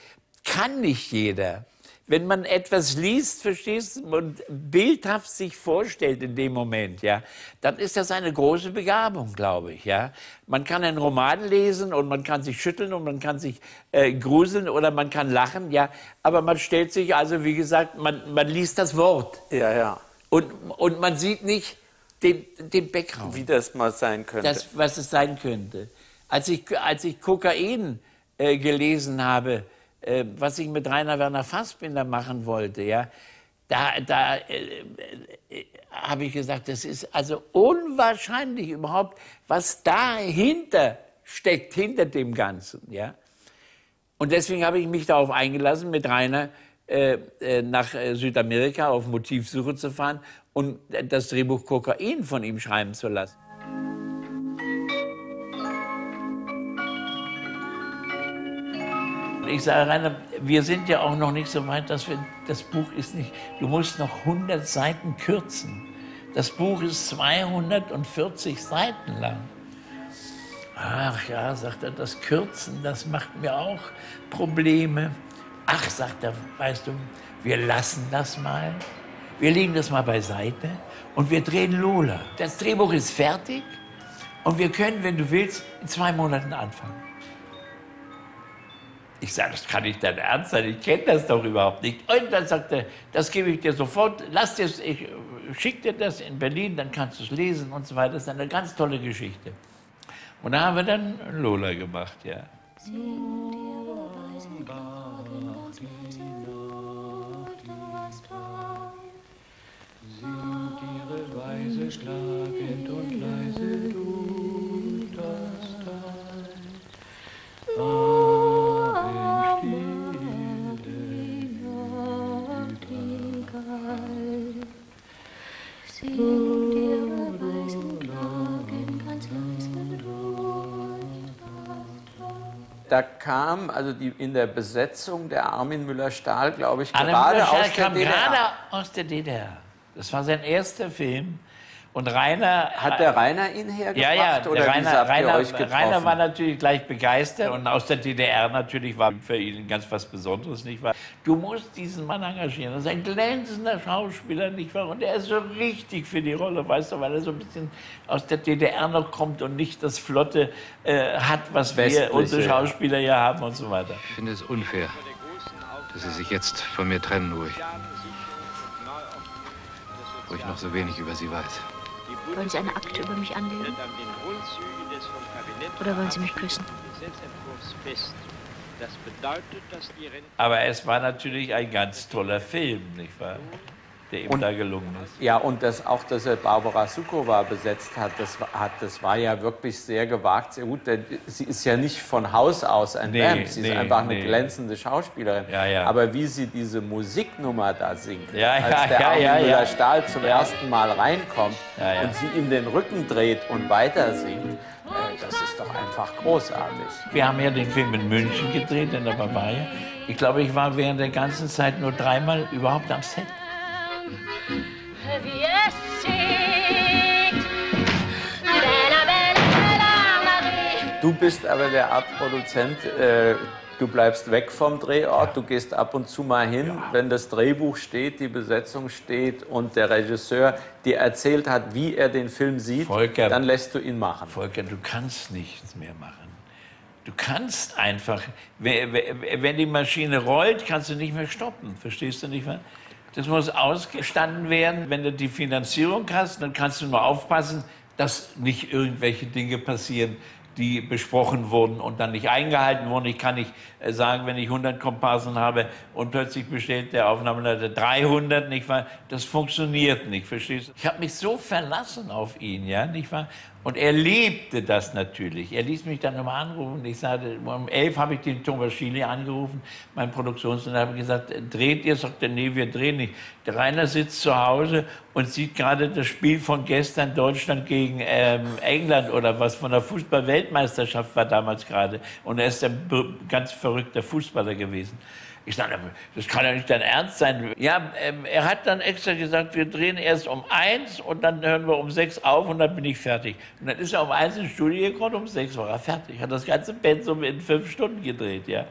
kann nicht jeder. Wenn man etwas liest, verstehst du, und bildhaft sich vorstellt in dem Moment, ja, dann ist das eine große Begabung, glaube ich, ja. Man kann einen Roman lesen und man kann sich schütteln und man kann sich äh, gruseln oder man kann lachen, ja. Aber man stellt sich also, wie gesagt, man, man liest das Wort. Ja, ja. Und, und man sieht nicht den, den Background. Wie das mal sein könnte. Das, was es sein könnte. Als ich, als ich Kokain äh, gelesen habe, äh, was ich mit Rainer Werner Fassbinder machen wollte, ja, da, da äh, äh, habe ich gesagt, das ist also unwahrscheinlich überhaupt, was dahinter steckt, hinter dem Ganzen, ja. Und deswegen habe ich mich darauf eingelassen, mit Rainer äh, nach Südamerika auf Motivsuche zu fahren und das Drehbuch Kokain von ihm schreiben zu lassen. Ich sage, Rainer, wir sind ja auch noch nicht so weit, dass wir, das Buch ist nicht, du musst noch hundert Seiten kürzen. Das Buch ist zweihundertvierzig Seiten lang. Ach ja, sagt er, das Kürzen, das macht mir auch Probleme. Ach, sagt er, weißt du, wir lassen das mal. Wir legen das mal beiseite und wir drehen Lola. Das Drehbuch ist fertig und wir können, wenn du willst, in zwei Monaten anfangen. Ich sage, das kann nicht dein Ernst sein, ich kenne das doch überhaupt nicht. Und dann sagt er, das gebe ich dir sofort, lass dir's, ich schicke dir das in Berlin, dann kannst du es lesen und so weiter. Das ist eine ganz tolle Geschichte. Und da haben wir dann Lola gemacht, ja. Da kam, also die, in der Besetzung der Armin Müller-Stahl, glaube ich, Armin gerade Müller-Stahl aus der D D R. Gerade aus der D D R. Das war sein erster Film. Und Rainer... Hat der Rainer ihn hergebracht? Ja, ja, der oder Rainer, habt ihr Rainer, euch getroffen? Rainer war natürlich gleich begeistert. Und aus der D D R natürlich war für ihn ganz was Besonderes, nicht wahr? Du musst diesen Mann engagieren. Das ist ein glänzender Schauspieler, nicht wahr? Und er ist so richtig für die Rolle, weißt du, weil er so ein bisschen aus der D D R noch kommt und nicht das Flotte äh, hat, was Westliche, wir unsere Schauspieler ja haben und so weiter. Ich finde es unfair, dass Sie sich jetzt von mir trennen, wo ich, wo ich noch so wenig über Sie weiß. Wollen Sie eine Akte über mich anlegen? Oder wollen Sie mich küssen? Aber es war natürlich ein ganz toller Film, nicht wahr? Der ihm und, da gelungen ist. Ja, und das auch, dass er Barbara Sukowa besetzt hat, das hat, das war ja wirklich sehr gewagt. Sehr gut, denn sie ist ja nicht von Haus aus ein nee, Vamp, sie nee, ist einfach eine nee. glänzende Schauspielerin. Ja, ja. Aber wie sie diese Musiknummer da singt, ja, ja, als der ja, Armin ja, Müller-Stahl ja. zum ja. ersten Mal reinkommt ja, ja. und sie ihm den Rücken dreht und weiter singt, äh, das ist doch einfach großartig. Wir haben ja den Film in München gedreht, in der Bavaria. Ich glaube, ich war während der ganzen Zeit nur dreimal überhaupt am Set. Wie es singt. Bella, bella, bella, Marie. Du bist aber der Art Produzent, äh, du bleibst weg vom Drehort, ja. du gehst ab und zu mal hin, ja. wenn das Drehbuch steht, die Besetzung steht und der Regisseur dir erzählt hat, wie er den Film sieht, Volker, dann lässt du ihn machen. Volker, du kannst nichts mehr machen. Du kannst einfach, wenn die Maschine rollt, kannst du nicht mehr stoppen, verstehst du nicht mehr? Das muss ausgestanden werden. Wenn du die Finanzierung hast, dann kannst du nur aufpassen, dass nicht irgendwelche Dinge passieren, die besprochen wurden und dann nicht eingehalten wurden. Ich kann nicht sagen, wenn ich hundert Komparsen habe und plötzlich bestellt der Aufnahmeleiter dreihundert, nicht wahr? Das funktioniert nicht, verstehst du? Ich habe mich so verlassen auf ihn, ja, nicht wahr? Und er lebte das natürlich. Er ließ mich dann nochmal anrufen. Ich sagte, um elf habe ich den Thomas Schiele angerufen, mein Produktionsleiter, habe gesagt, dreht ihr? Sagt er, nee, wir drehen nicht. Der Rainer sitzt zu Hause und sieht gerade das Spiel von gestern, Deutschland gegen ähm, England oder was, von der Fußball-Weltmeisterschaft war damals gerade. Und er ist ein ganz verrückter Fußballer gewesen. Ich sage, das kann ja nicht dein Ernst sein. Ja, ähm, er hat dann extra gesagt, wir drehen erst um eins und dann hören wir um sechs auf und dann bin ich fertig. Und dann ist er um eins ins Studio gekommen, um sechs war er fertig. Hat das ganze Pensum in fünf Stunden gedreht, ja.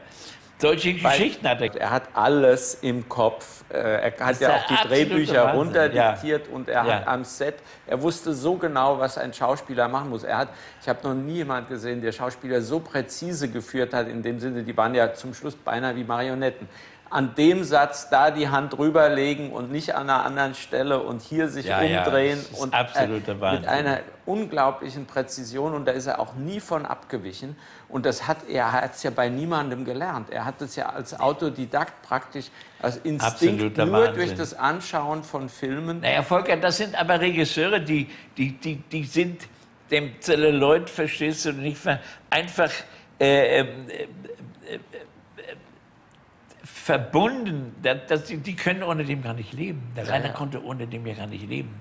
Solche Geschichten hat er. Er hat alles im Kopf. Er hat ja auch die Drehbücher runterdiktiert ja. und er ja. hat am Set, er wusste so genau, was ein Schauspieler machen muss. Er hat, ich habe noch nie jemanden gesehen, der Schauspieler so präzise geführt hat, in dem Sinne, die waren ja zum Schluss beinahe wie Marionetten. an dem Satz da die Hand drüberlegen und nicht an einer anderen Stelle und hier sich ja, umdrehen. Ja, und absoluter äh, Wahnsinn. Mit einer unglaublichen Präzision, und da ist er auch nie von abgewichen. Und das hat er hat's ja bei niemandem gelernt. Er hat es ja als Autodidakt praktisch, als Instinkt, absoluter nur Wahnsinn. Durch das Anschauen von Filmen. Naja, Volker, das sind aber Regisseure, die, die, die, die sind dem Zelluloid, verstehst du, nicht einfach äh, äh, äh, verbunden, dass die, die können ohne dem gar nicht leben. Der ja, Rainer ja. konnte ohne dem ja gar nicht leben.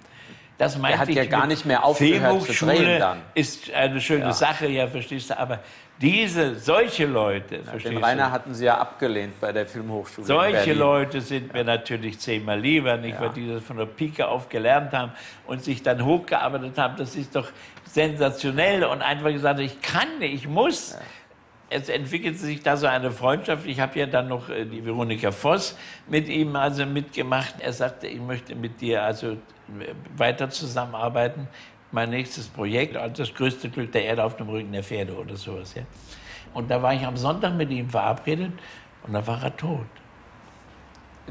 Das meinte er hat ich ja gar nicht mehr aufgehört zu drehen dann. Ist eine schöne ja. Sache, ja, verstehst du, aber diese, solche Leute, ja, den Rainer hatten sie ja abgelehnt bei der Filmhochschule. Solche Leute sind mir natürlich zehnmal lieber, nicht, ja. weil die das von der Pike auf gelernt haben und sich dann hochgearbeitet haben. Das ist doch sensationell und einfach gesagt, ich kann nicht, ich muss. Ja. Es entwickelte sich da so eine Freundschaft. Ich habe ja dann noch die Veronika Voss mit ihm also mitgemacht. Er sagte, ich möchte mit dir also weiter zusammenarbeiten. Mein nächstes Projekt, also das größte Glück der Erde auf dem Rücken der Pferde oder sowas. Ja. Und da war ich am Sonntag mit ihm verabredet und da war er tot.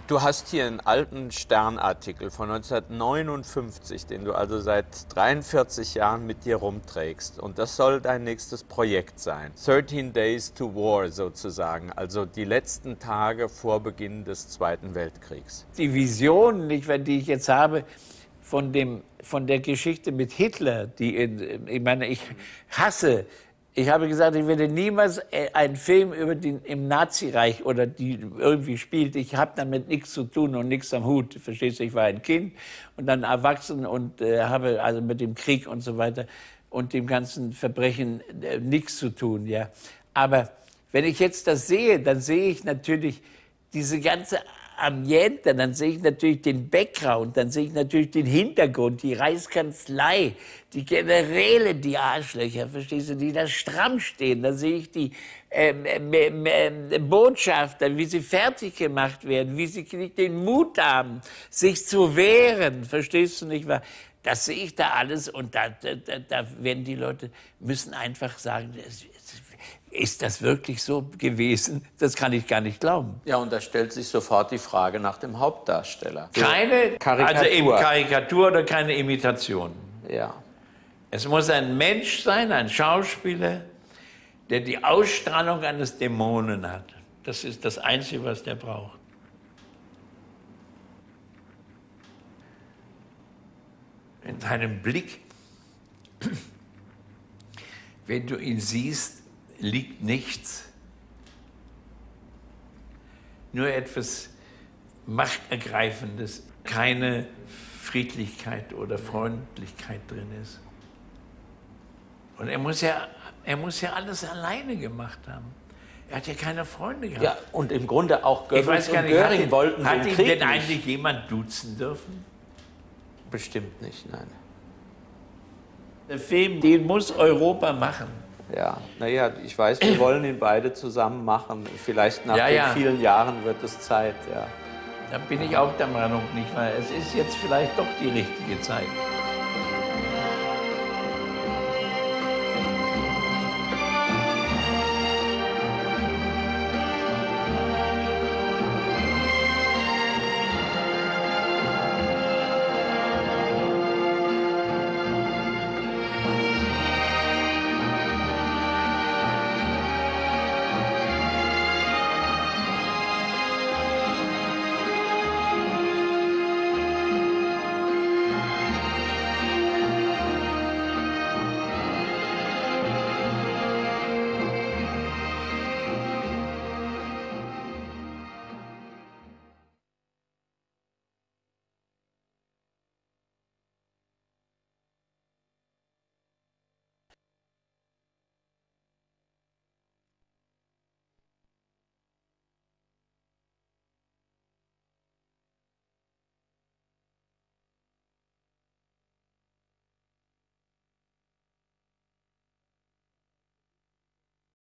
Du hast hier einen alten Sternartikel von neunzehnhundertneunundfünfzig, den du also seit dreiundvierzig Jahren mit dir rumträgst. Und das soll dein nächstes Projekt sein. thirteen Days to War sozusagen, also die letzten Tage vor Beginn des Zweiten Weltkriegs. Die Vision, die ich jetzt habe von, dem, von der Geschichte mit Hitler, die in, ich meine, ich hasse... Ich habe gesagt, ich werde niemals einen Film über den im Nazireich oder die irgendwie spielt. Ich habe damit nichts zu tun und nichts am Hut. Verstehst du, ich war ein Kind und dann erwachsen und äh, habe also mit dem Krieg und so weiter und dem ganzen Verbrechen äh, nichts zu tun. Ja. Aber wenn ich jetzt das sehe, dann sehe ich natürlich diese ganze Ambiente, dann sehe ich natürlich den Background, dann sehe ich natürlich den Hintergrund, die Reichskanzlei, die Generäle, die Arschlöcher, verstehst du, die da stramm stehen. Dann sehe ich die ähm, ähm, ähm, Botschafter, wie sie fertig gemacht werden, wie sie nicht den Mut haben, sich zu wehren, verstehst du nicht wahr? Das sehe ich da alles und da, da, da werden die Leute, müssen einfach sagen, das, ist das wirklich so gewesen? Das kann ich gar nicht glauben. Ja, und da stellt sich sofort die Frage nach dem Hauptdarsteller. Keine Karikatur. Also eben Karikatur oder keine Imitation. Ja. Es muss ein Mensch sein, ein Schauspieler, der die Ausstrahlung eines Dämonen hat. Das ist das Einzige, was der braucht. In deinem Blick, wenn du ihn siehst, liegt nichts, nur etwas Machtergreifendes, keine Friedlichkeit oder Freundlichkeit drin ist. Und er muss ja, er muss ja alles alleine gemacht haben. Er hat ja keine Freunde gehabt. Ja, und im Grunde auch Goebbels, ich weiß gar nicht, und Göring wollten den Krieg nicht. Hat ihn denn eigentlich jemand duzen dürfen? Bestimmt nicht, nein. Der Film, den muss Europa machen. Ja, naja, ich weiß, wir wollen ihn beide zusammen machen. Vielleicht nach ja, den ja. vielen Jahren wird es Zeit, ja. Da bin ich auch der Meinung, nicht wahr? Es ist jetzt vielleicht doch die richtige Zeit.